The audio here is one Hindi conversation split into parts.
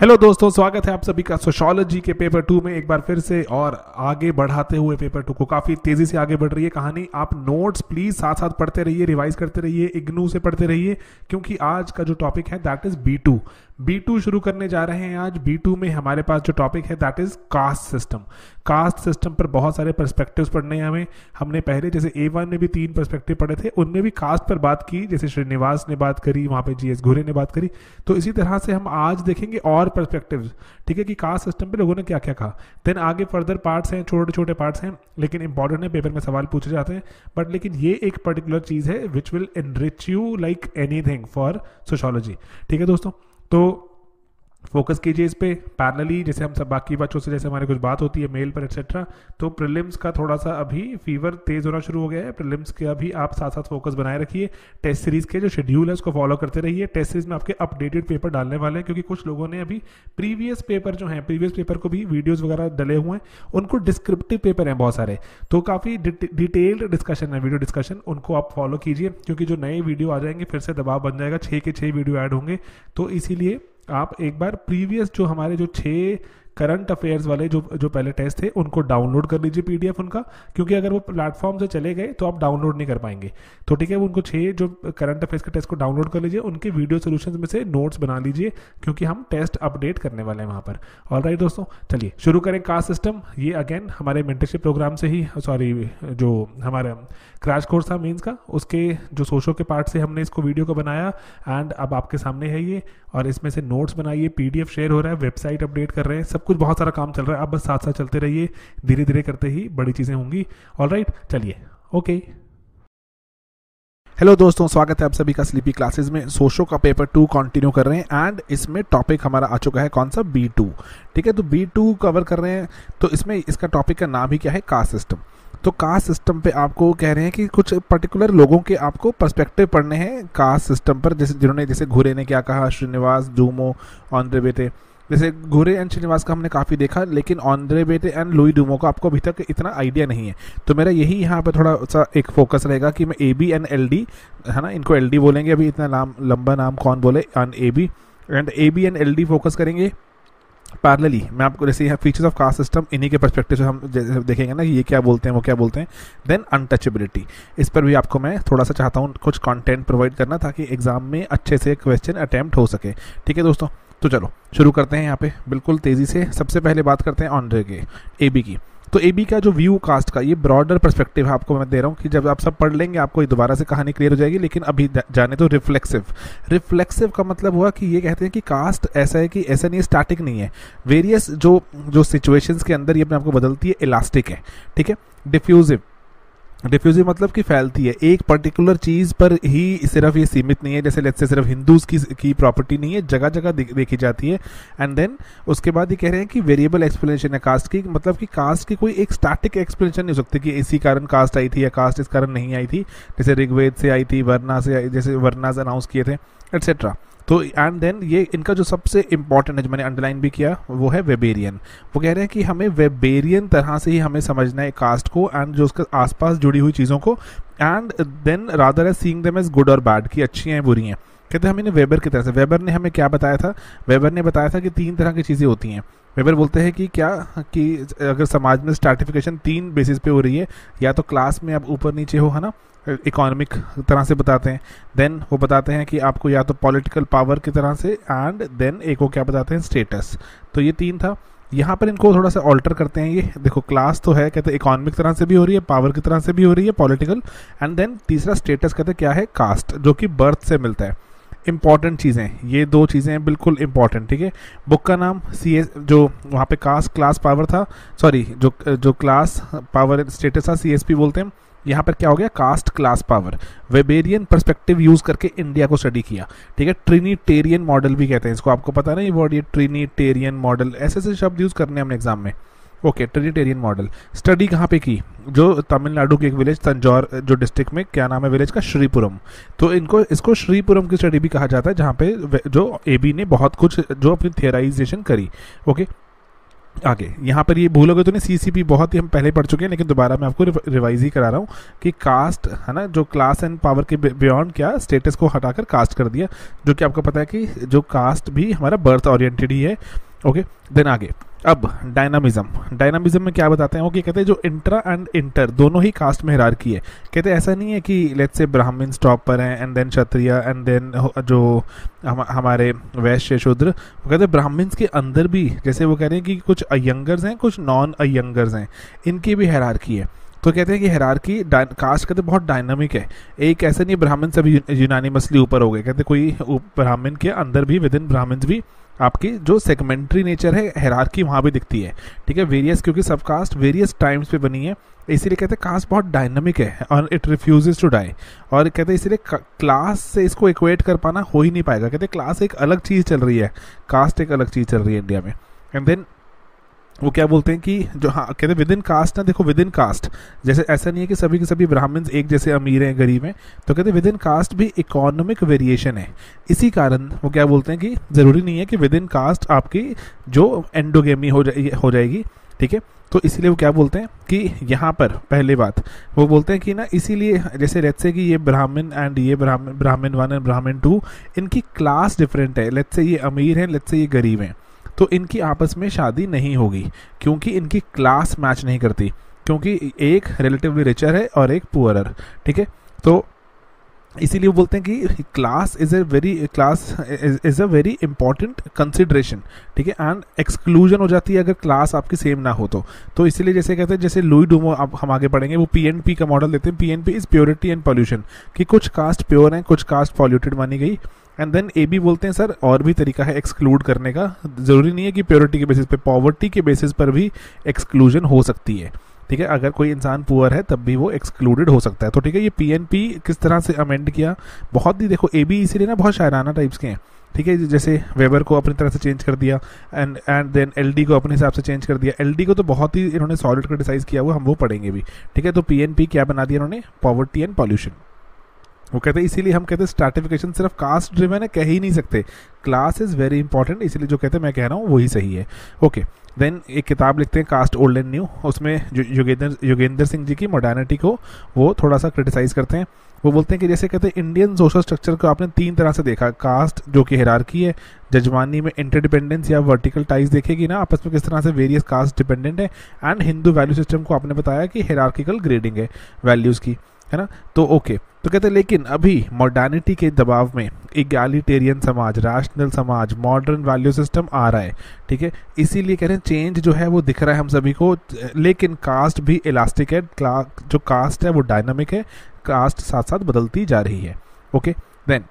हेलो दोस्तों, स्वागत है आप सभी का सोशियोलॉजी के पेपर टू में एक बार फिर से और आगे बढ़ाते हुए। पेपर टू को काफ़ी तेज़ी से आगे बढ़ रही है कहानी। आप नोट्स प्लीज़ साथ साथ पढ़ते रहिए, रिवाइज करते रहिए, इग्नू से पढ़ते रहिए, क्योंकि आज का जो टॉपिक है दैट इज़ B2। B2 शुरू करने जा रहे हैं आज। B2 में हमारे पास जो टॉपिक है that is caste system. Caste system पर बहुत सारे पर्सपेक्टिव्स पढ़ने हैं हमें। हमने पहले जैसे A1 में भी 3 पर्सपेक्टिव पढ़े थे, उनमें भी कास्ट पर बात की, जैसे श्रीनिवास ने बात करी, वहाँ पे GS घुरे ने बात करी। तो इसी तरह से हम आज देखेंगे और पर्सपेक्टिव्स, ठीक है, कि कास्ट सिस्टम पे लोगों ने क्या क्या कहा। देन आगे फर्दर पार्ट्स हैं, छोटे छोटे पार्ट्स हैं, लेकिन इंपॉर्टेंट है, पेपर में सवाल पूछे जाते हैं। बट लेकिन ये एक पर्टिकुलर चीज़ है which will enrich you like anything for sociology. ठीक है दोस्तों, तो फोकस कीजिए इस पे। पैरेलली जैसे हम सब बाकी बच्चों से जैसे हमारे कुछ बात होती है मेल पर एक्सेट्रा, तो प्रीलिम्स का थोड़ा सा अभी फीवर तेज़ होना शुरू हो गया है। प्रीलिम्स के अभी आप साथ साथ फोकस बनाए रखिए। टेस्ट सीरीज़ के जो शेड्यूल है उसको फॉलो करते रहिए। टेस्ट सीरीज़ में आपके अपडेटेड पेपर डालने वाले हैं, क्योंकि कुछ लोगों ने अभी प्रीवियस पेपर जो हैं, प्रीवियस पेपर को भी वीडियोज़ वगैरह डले हुए हैं। उनको डिस्क्रिप्टिव पेपर हैं बहुत सारे, तो काफ़ी डिटेल्ड डिस्कशन है, वीडियो डिस्कशन, उनको आप फॉलो कीजिए। क्योंकि जो नए वीडियो आ जाएंगे फिर से दबाव बन जाएगा, 6 के 6 वीडियो ऐड होंगे। तो इसीलिए आप एक बार प्रीवियस जो हमारे जो 6 करंट अफेयर्स वाले जो पहले टेस्ट थे उनको डाउनलोड कर लीजिए PDF उनका, क्योंकि अगर वो प्लेटफॉर्म से चले गए तो आप डाउनलोड नहीं कर पाएंगे। तो ठीक है, उनको 6 जो करंट अफेयर्स के टेस्ट को डाउनलोड कर लीजिए, उनके वीडियो सोल्यूशन में से नोट्स बना लीजिए, क्योंकि हम टेस्ट अपडेट करने वाले हैं वहाँ पर। ऑलराइट दोस्तों, चलिए शुरू करें कास्ट सिस्टम। ये अगेन हमारे मेंटरशिप प्रोग्राम से ही, सॉरी, जो हमारा क्रैश कोर्स था मीन्स का, उसके जो सोशो के पार्ट से हमने इसको वीडियो को बनाया एंड अब आपके सामने है ये। और इसमें से नोट्स बनाइए, PDF शेयर हो रहा है, वेबसाइट अपडेट कर रहे हैं, सब कुछ बहुत सारा काम चल रहा है। आप बस साथ साथ चलते रहिए, धीरे धीरे करते ही बड़ी चीज़ें होंगी। ऑलराइट, चलिए, ओके। हेलो दोस्तों, स्वागत है आप सभी का स्लीपी क्लासेस में। सोशो का पेपर 2 कंटिन्यू कर रहे हैं एंड इसमें टॉपिक हमारा आ चुका है कौन सा, B2। ठीक है, तो B2 कवर कर रहे हैं। तो इसमें इसका टॉपिक का नाम ही क्या है, कास्ट सिस्टम। तो कास्ट सिस्टम पे आपको कह रहे हैं कि कुछ पर्टिकुलर लोगों के आपको पर्सपेक्टिव पढ़ने हैं कास्ट सिस्टम पर, जैसे जिन्होंने, जैसे घुरे ने क्या कहा, श्रीनिवास, डूमो, आंद्रे बेटे। जैसे घुरे एंड श्रीनिवास का हमने काफ़ी देखा, लेकिन आंद्रे बेटे एंड लुई डुमो का आपको अभी तक इतना आइडिया नहीं है। तो मेरा यही यहाँ पर थोड़ा सा एक फोकस रहेगा कि मैं AB एंड LD, है ना, इनको LD बोलेंगे, अभी इतना नाम, लंबा नाम कौन बोले, and AB and LD focus करेंगे। पैरेलली मैं आपको जैसे यहाँ फीचर्स ऑफ कास्ट सिस्टम, इन्हीं के पर्सपेक्टिव से हम देखेंगे ना, ये क्या बोलते हैं, वो क्या बोलते हैं। देन अनटचेबिलिटी, इस पर भी आपको मैं थोड़ा सा चाहता हूँ कुछ कंटेंट प्रोवाइड करना, ताकि एग्जाम में अच्छे से क्वेश्चन अटैम्प्ट हो सके। ठीक है दोस्तों, तो चलो शुरू करते हैं यहाँ पे बिल्कुल तेज़ी से। सबसे पहले बात करते हैं आंद्रे के, AB की। तो AB का जो व्यू कास्ट का, ये ब्रॉडर पर्सपेक्टिव है आपको मैं दे रहा हूँ, कि जब आप सब पढ़ लेंगे आपको दोबारा से कहानी क्लियर हो जाएगी। लेकिन अभी जाने तो रिफ्लेक्सिव का मतलब हुआ कि ये कहते हैं कि कास्ट ऐसा है कि ऐसा नहीं है, स्टैटिक नहीं है, वेरियस जो सिचुएशंस के अंदर ये अपने आपको बदलती है, इलास्टिक है। ठीक है, डिफ्यूजिव मतलब कि फैलती है, एक पर्टिकुलर चीज़ पर ही सिर्फ ये सीमित नहीं है। जैसे लेट्स से सिर्फ हिंदूज़ की प्रॉपर्टी नहीं है, जगह जगह देखी जाती है। एंड देन उसके बाद ये कह रहे हैं कि वेरिएबल एक्सप्लेनेशन है कास्ट की, मतलब कि कास्ट की कोई एक स्टैटिक एक्सप्लेनेशन नहीं हो सकती कि इसी कारण कास्ट आई थी या कास्ट इस कारण नहीं आई थी। जैसे ऋग्वेद से आई थी, वर्णा से आई, जैसे वर्णाज अनाउंस किए थे, एट्सेट्रा। तो एंड देन ये इनका जो सबसे इम्पॉर्टेंट है, जो मैंने अंडरलाइन भी किया, वो है वेबेरियन। वो कह रहे हैं कि हमें वेबेरियन तरह से ही हमें समझना है कास्ट को एंड जो उसके आसपास जुड़ी हुई चीज़ों को। And then rather as seeing them as good और बैड, कि अच्छी हैं बुरी हैं। कहते हैं हमें वेबर की तरह से, वेबर ने हमें क्या बताया था, वेबर ने बताया था कि 3 तरह की चीज़ें होती हैं। वेबर बोलते हैं कि क्या, कि अगर समाज में स्ट्रैटिफिकेशन 3 बेसिस पे हो रही है, या तो क्लास में आप ऊपर नीचे हो, है ना, इकोनॉमिक तरह से बताते हैं। देन वो बताते हैं कि आपको या तो पॉलिटिकल पावर की तरह से, एंड देन एक वो क्या बताते हैं, स्टेटस। तो ये 3 था। यहाँ पर इनको थोड़ा सा ऑल्टर करते हैं। ये देखो, क्लास तो है, कहते हैं इकोनॉमिक तरह से भी हो रही है, पावर की तरह से भी हो रही है, पॉलिटिकल, एंड देन तीसरा स्टेटस कहते हैं क्या है, कास्ट, जो कि बर्थ से मिलता है। इंपॉर्टेंट चीज़ें, ये 2 चीज़ें हैं बिल्कुल इंपॉर्टेंट। ठीक है, बुक का नाम CS, जो वहाँ पे कास्ट क्लास पावर था, सॉरी, जो क्लास पावर स्टेटस था, CSP बोलते हैं। यहाँ पर क्या हो गया, caste class power. Weberian perspective use करके इंडिया को स्टडी किया। ठीक है, ट्रिनिटेरियन मॉडल भी कहते हैं इसको, आपको पता नहीं वर्ड, ये ट्रिनिटेरियन मॉडल, ऐसे शब्द यूज़ करने हमने एग्जाम में। ओके, ट्रिनिटेरियन मॉडल स्टडी कहाँ पे की, जो तमिलनाडु के एक विलेज तंजौर जो डिस्ट्रिक्ट में, क्या नाम है विलेज का, श्रीपुरम। तो इसको श्रीपुरम की स्टडी भी कहा जाता है, जहाँ पे जो AB ने बहुत कुछ जो अपनी थियराइजेशन करी। ओके, आगे यहाँ पर ये भूलोगे तो नहीं, सीसीपी बहुत ही हम पहले पढ़ चुके हैं, लेकिन दोबारा मैं आपको रिवाइज ही करा रहा हूँ कि कास्ट है ना, जो क्लास एंड पावर के बियॉन्ड क्या स्टेटस को हटाकर कास्ट कर दिया, जो कि आपको पता है कि जो कास्ट भी हमारा बर्थ ओरिएंटेड ही है। ओके, देन आगे अब डायनामिज्म। डायनामिज्म में क्या बताते हैं वो, कि कहते हैं जो इंट्रा एंड इंटर दोनों ही कास्ट में हायरार्की है। कहते हैं ऐसा नहीं है कि लेट्स से ब्राह्मण्स टॉप पर हैं and then Kshatriya and then जो हमारे वैश्य शूद्र। वो कहते हैं ब्राह्मण्स के अंदर भी, जैसे वो कह रहे हैं कि कुछ अयंगर्स हैं कुछ नॉन अयंगर्स हैं, इनकी भी हायरार्की है। तो कहते हैं कि हायरार्की कास्ट कहते हैं बहुत डायनामिक है, एक ऐसे नहीं ब्राह्मण सभी यूनानिमसली ऊपर हो गए। कहते कोई ब्राह्मण के अंदर भी, विद इन ब्राह्मण्स भी आपकी जो सेगमेंट्री नेचर है, हायरार्की वहाँ भी दिखती है। ठीक है, वेरियस, क्योंकि सब कास्ट वेरियस टाइम्स पे बनी है, इसीलिए कहते हैं कास्ट बहुत डायनामिक है और इट रिफ्यूजेस टू डाई। और कहते हैं इसीलिए क्लास से इसको इक्वेट कर पाना हो ही नहीं पाएगा। कहते हैं क्लास एक अलग चीज़ चल रही है, कास्ट एक अलग चीज़ चल रही है इंडिया में। एंड देन वो क्या बोलते हैं कि जो, हाँ कहते हैं विद इन कास्ट ना, देखो विद इन कास्ट जैसे ऐसा नहीं है कि सभी के सभी ब्राह्मण्स एक जैसे अमीर हैं गरीब हैं। तो कहते हैं विद इन कास्ट भी इकोनॉमिक वेरिएशन है, इसी कारण वो क्या बोलते हैं कि ज़रूरी नहीं है कि विद इन कास्ट आपकी जो एंडोगेमी हो जाएगी। ठीक है, तो इसीलिए वो क्या बोलते हैं कि यहाँ पर पहले बात वो बोलते हैं कि ना, इसीलिए जैसे लेट्स से कि ये ब्राह्मण एंड ये ब्राह्मण 1 एंड ब्राह्मण 2, इनकी क्लास डिफरेंट है। लेट्स से ये अमीर हैं, लेट्स से ये गरीब हैं, तो इनकी आपस में शादी नहीं होगी क्योंकि इनकी क्लास मैच नहीं करती, क्योंकि एक रिलेटिवली रिचर है और एक पुअरर। ठीक है, तो इसीलिए बोलते हैं कि class is a very important consideration. ठीक है, एंड एक्सक्लूजन हो जाती है अगर क्लास आपकी सेम ना हो तो इसीलिए जैसे कहते हैं, जैसे लुई डुमो आप हम आगे पढ़ेंगे, वो पीएनपी का मॉडल देते हैं। PNP is purity and pollution, कि कुछ कास्ट प्योर हैं कुछ कास्ट पॉल्यूटेड मानी गई। एंड देन ए बी बोलते हैं सर और भी तरीका है एक्सक्लूड करने का, ज़रूरी नहीं है कि प्योरिटी के बेसिस पे, पॉवर्टी के बेसिस पर भी एक्सक्लूजन हो सकती है। ठीक है, अगर कोई इंसान पुअर है तब भी वो एक्सक्लूडेड हो सकता है। तो ठीक है, ये पीएनपी किस तरह से अमेंड किया, बहुत ही देखो ए बी इसीलिए ना बहुत शायराना टाइप्स के हैं। ठीक है, जैसे वेबर को अपनी तरह से चेंज कर दिया, एंड देन एलडी को अपने हिसाब से चेंज कर दिया। एलडी को तो बहुत ही इन्होंने सॉलिड क्रिटिसाइज़ किया हुआ, हम वो पढ़ेंगे भी। ठीक है, तो पीएनपी क्या बना दिया इन्होंने, पॉवर्टी एंड पॉल्यूशन। वो कहते हैं इसीलिए हम कहते हैं स्ट्रैटिफिकेशन सिर्फ कास्ट ड्रिवन है, कह ही नहीं सकते, क्लास इज़ वेरी इंपॉर्टेंट, इसीलिए जो कहते हैं मैं कह रहा हूँ वही सही है। ओके, देन एक किताब लिखते हैं कास्ट ओल्ड एंड न्यू, उसमें योगेंद्र सिंह जी की मॉडर्निटी को वो थोड़ा सा क्रिटिसाइज़ करते हैं। वो बोलते हैं कि जैसे कहते हैं इंडियन सोशल स्ट्रक्चर को आपने 3 तरह से देखा, कास्ट जो कि हायरार्की है, जजमानी में इंटरडिपेंडेंस या वर्टिकल टाइज देखेगी ना आपस में किस तरह से वेरियस कास्ट डिपेंडेंट है, एंड हिंदू वैल्यू सिस्टम को आपने बताया कि हायरार्किकल ग्रेडिंग है वैल्यूज़ की, है ना। तो ओके, तो कहते हैं लेकिन अभी मॉडर्निटी के दबाव में इगैलिटेरियन समाज, राशनल समाज, मॉडर्न वैल्यू सिस्टम आ रहा है। ठीक है, इसीलिए कह रहे हैं चेंज जो है वो दिख रहा है हम सभी को, लेकिन कास्ट भी इलास्टिक है, जो कास्ट है वो डायनामिक है, कास्ट साथ साथ बदलती जा रही है। ओके, देन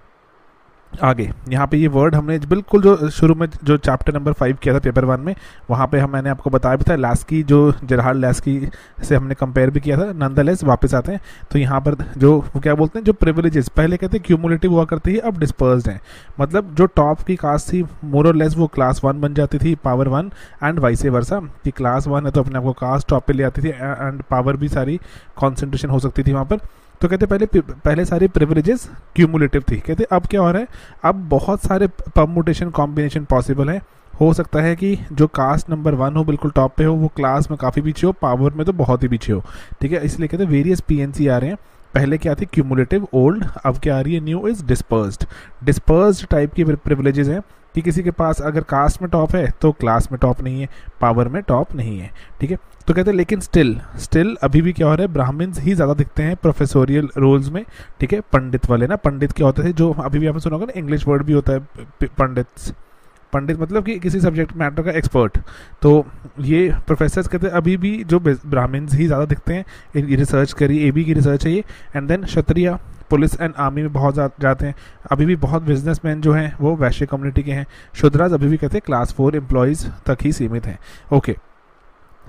आगे यहाँ पे ये वर्ड हमने बिल्कुल जो शुरू में जो चैप्टर नंबर 5 किया था पेपर 1 में, वहाँ पे मैंने आपको बताया भी था, लास्की जो जेरहार्ड लास्की से हमने कंपेयर भी किया था। नॉनदलेस वापस आते हैं तो यहाँ पर जो वो क्या बोलते हैं, जो प्रिविलेजेस पहले कहते हैं क्यूमुलेटिव हुआ करती है, अब डिस्पर्स्ड हैं, मतलब जो टॉप की कास्ट थी मोर और लेस वो क्लास 1 बन जाती थी, पावर 1 एंड वाइस वर्सा, कि क्लास 1 है तो अपने आपको कास्ट टॉप पर ले आती थी एंड पावर भी सारी कॉन्सेंट्रेशन हो सकती थी वहाँ पर। तो कहते पहले सारे प्रिविलेजेस क्यूमुलेटिव थी। कहते अब क्या हो रहा है, अब बहुत सारे परम्यूटेशन कॉम्बिनेशन पॉसिबल हैं। हो सकता है कि जो कास्ट नंबर 1 हो बिल्कुल टॉप पे हो, वो क्लास में काफ़ी पीछे हो, पावर में तो बहुत ही पीछे हो। ठीक है, इसलिए कहते वेरियस पीएनसी आ रहे हैं, पहले क्या थी क्यूमुलेटिव ओल्ड, अब क्या आ रही है new is dispersed. Dispersed type की प्रिविलेजेस हैं कि किसी के पास अगर कास्ट में टॉप है तो क्लास में टॉप नहीं है, पावर में टॉप नहीं है। ठीक है, तो कहते हैं लेकिन स्टिल अभी भी क्या हो रहा है, ब्राह्मण्स ही ज़्यादा दिखते हैं प्रोफेसोरियल रोल्स में। ठीक है, पंडित वाले ना, पंडित क्या होते थे, जो अभी भी आपने सुना होगा ना, इंग्लिश वर्ड भी होता है पंडित मतलब कि किसी सब्जेक्ट मैटर का एक्सपर्ट। तो ये प्रोफेसर्स कहते हैं अभी भी जो ब्राह्मण्स ही ज़्यादा दिखते हैं, इनकी रिसर्च करिए, ए बी की रिसर्च है ये। And then Kshatriya police and army में बहुत जाते हैं, अभी भी बहुत बिजनेसमैन जो हैं वो वैश्य कम्युनिटी के हैं। शूद्राज अभी भी कहते हैं क्लास 4 एम्प्लॉयज़ तक ही सीमित हैं। ओके,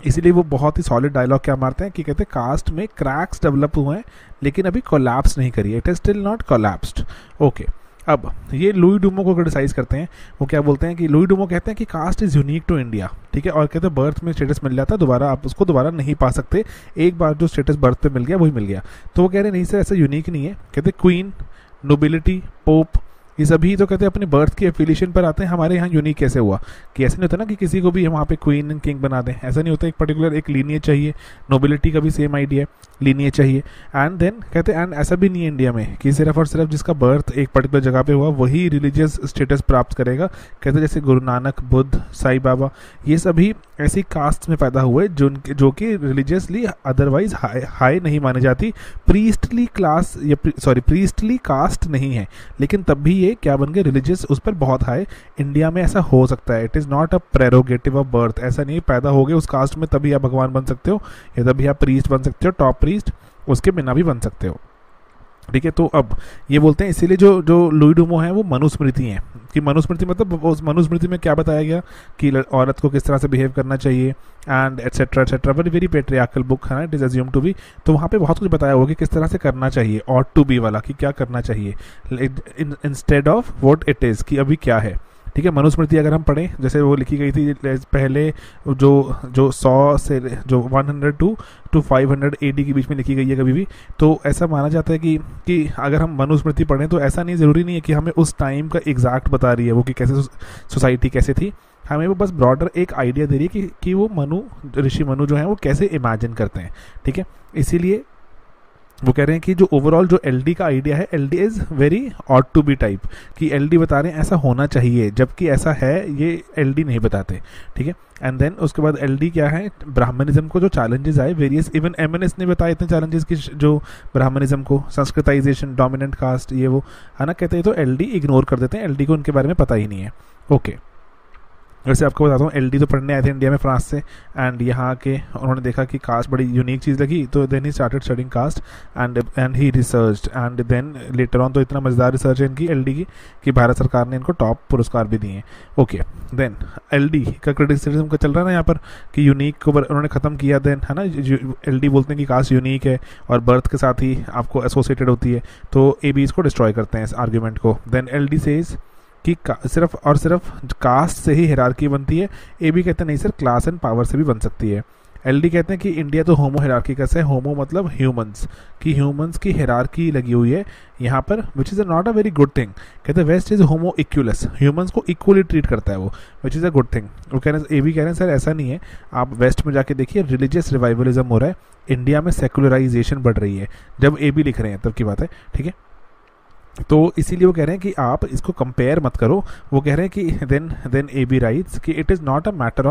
इसीलिए वो बहुत ही सॉलिड डायलॉग क्या मारते हैं कि कहते हैं कास्ट में क्रैक्स डेवलप हुए हैं लेकिन अभी कोलैप्स नहीं करी, it is still not collapsed. Okay, अब ये लुई डुमो को क्रिटिसाइज़ करते हैं। वो क्या बोलते हैं कि लुई डुमो कहते हैं कि caste is unique to India. ठीक है, और कहते हैं बर्थ में स्टेटस मिल जाता, दोबारा आप उसको दोबारा नहीं पा सकते, एक बार जो स्टेटस बर्थ पे मिल गया वही मिल गया। तो वो कह रहे हैं नहीं सर ऐसा यूनिक नहीं है। कहते क्वीन, नोबिलिटी, पोप ये सभी तो कहते हैं अपने बर्थ के एफिलिएशन पर आते हैं। हमारे यहाँ यूनिक कैसे हुआ कि ऐसा नहीं होता ना कि किसी को भी वहाँ पे क्वीन एंड किंग बना दें, ऐसा नहीं होता। एक पर्टिकुलर एक लीनियज चाहिए, नोबिलिटी का भी सेम आइडिया है, लीनियज चाहिए। एंड देन कहते हैं एंड ऐसा भी नहीं है इंडिया में कि सिर्फ और सिर्फ जिसका बर्थ एक पर्टिकुलर जगह पर हुआ वही रिलीजियस स्टेटस प्राप्त करेगा। कहते जैसे गुरु नानक, बुद्ध, साई बाबा, ये सभी ऐसी कास्ट में पैदा हुए जो कि रिलीजियसली अदरवाइज हाई नहीं मानी जाती, प्रीस्टली क्लास या प्रीस्टली कास्ट नहीं है, लेकिन तब भी ये क्या बन गए रिलीजियस, उस पर बहुत हाई। इंडिया में ऐसा हो सकता है, it is not a prerogative of birth. ऐसा नहीं पैदा हो गए उस कास्ट में तभी आप भगवान बन सकते हो या तभी आप प्रीस्ट बन सकते हो, टॉप प्रीस्ट, उसके बिना भी बन सकते हो। ठीक है, तो अब ये बोलते हैं इसीलिए जो लुई डुमो हैं वो मनुस्मृति हैं कि मनुस्मृति मतलब उस मनुस्मृति में क्या बताया गया कि औरत को किस तरह से बिहेव करना चाहिए and etcetera etcetera, very very patriarchal book है ना, it is assume to be. तो वहाँ पे बहुत कुछ बताया होगा कि किस तरह से करना चाहिए, ऑट टू बी वाला कि क्या करना चाहिए instead of what it is कि अभी क्या है। ठीक है, मनुस्मृति अगर हम पढ़ें जैसे वो लिखी गई थी पहले जो 100 से जो 102 to 500 AD के बीच में लिखी गई है कभी भी, तो ऐसा माना जाता है कि अगर हम मनुस्मृति पढ़ें तो ऐसा नहीं ज़रूरी नहीं है कि हमें उस टाइम का एग्जैक्ट बता रही है वो कि कैसे सोसाइटी कैसे थी, हमें वो बस ब्रॉडर एक आइडिया दे रही है कि वो ऋषि मनु जो हैं वो कैसे इमेजिन करते हैं। ठीक है, इसीलिए वो कह रहे हैं कि जो ओवरऑल जो एलडी का आइडिया है, LD is very ought to be type कि एलडी बता रहे हैं ऐसा होना चाहिए जबकि ऐसा है ये एलडी नहीं बताते। ठीक है, एंड देन उसके बाद एलडी क्या है, ब्राह्मणिज्म को जो चैलेंजेस आए वेरियस, इवन एमएनएस ने बताए इतने चैलेंजेस कि जो ब्राह्मणिज्म को, संस्कृताइजेशन, डोमिनेंट कास्ट, ये वो है ना कहते हैं, तो एलडी इग्नोर कर देते हैं, एलडी को उनके बारे में पता ही नहीं है। ओके, वैसे आपको बताता हूँ एलडी तो पढ़ने आए थे इंडिया में फ्रांस से, एंड यहाँ के उन्होंने देखा कि कास्ट बड़ी यूनिक चीज़ लगी, तो then he started studying caste and he research and then later on, तो इतना मज़ेदार रिसर्च है इनकी एलडी की कि भारत सरकार ने इनको टॉप पुरस्कार भी दिए हैं। ओके, देन एलडी का क्रिटिसिज्म का चल रहा है ना यहाँ पर कि यूनिक को उन्होंने ख़त्म किया, देन है ना एलडी बोलते हैं कि कास्ट यूनिक है और बर्थ के साथ ही आपको एसोसिएटेड होती है, तो एबी इसको डिस्ट्रॉय करते हैं इस आर्ग्यूमेंट को। देन एलडी सेज कि सिर्फ और सिर्फ कास्ट से ही हायरार्की बनती है, ए भी कहते हैं नहीं सर, क्लास एंड पावर से भी बन सकती है। एलडी कहते हैं कि इंडिया तो होमो हायरार्की का से, होमो मतलब ह्यूमंस, कि ह्यूमंस की हायरार्की लगी हुई है यहाँ पर, which is not a very good thing. कहते हैं waste is homo equalis, humans को इक्वली ट्रीट करता है वो, which is a good thing. वो कह रहे हैं, ए भी कह रहे हैं सर ऐसा नहीं है, आप वेस्ट में जाके देखिए रिलीजियस रिवाइवलिज्म हो रहा है, इंडिया में सेकुलराइजेशन बढ़ रही है, जब ए भी लिख रहे हैं तब की बात है। ठीक है, तो इसीलिए वो कह रहे हैं कि आप इसको कंपेयर मत करो। वो कह रहे हैं कि देन ए बी राइट्स कि it is not a matter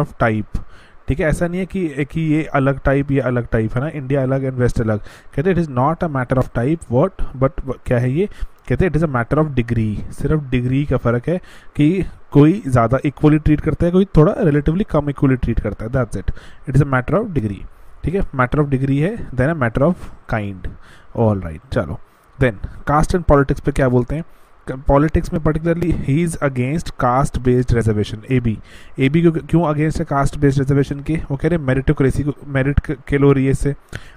of type. ठीक है, ऐसा नहीं है कि ये अलग टाइप है ना, इंडिया अलग एंड वेस्ट अलग। कहते हैं it is not a matter of type what, but क्या है ये, कहते हैं it is a matter of degree, सिर्फ डिग्री का फ़र्क है कि कोई ज़्यादा इक्वली ट्रीट करता है, कोई थोड़ा रिलेटिवली कम इक्वली ट्रीट करता है, that's it, it is a matter of degree. ठीक है, मैटर ऑफ डिग्री है, then a matter of kind. All right, चलो देन कास्ट एंड पॉलिटिक्स पे क्या बोलते हैं, पॉलिटिक्स में particularly he is against caste based reservation. A B क्यों अगेंस्ट है कास्ट बेस्ड रिजर्वेशन के, वो कह रहे हैं मेरिटोक्रेसी को, मेरिट कैलोरिए से,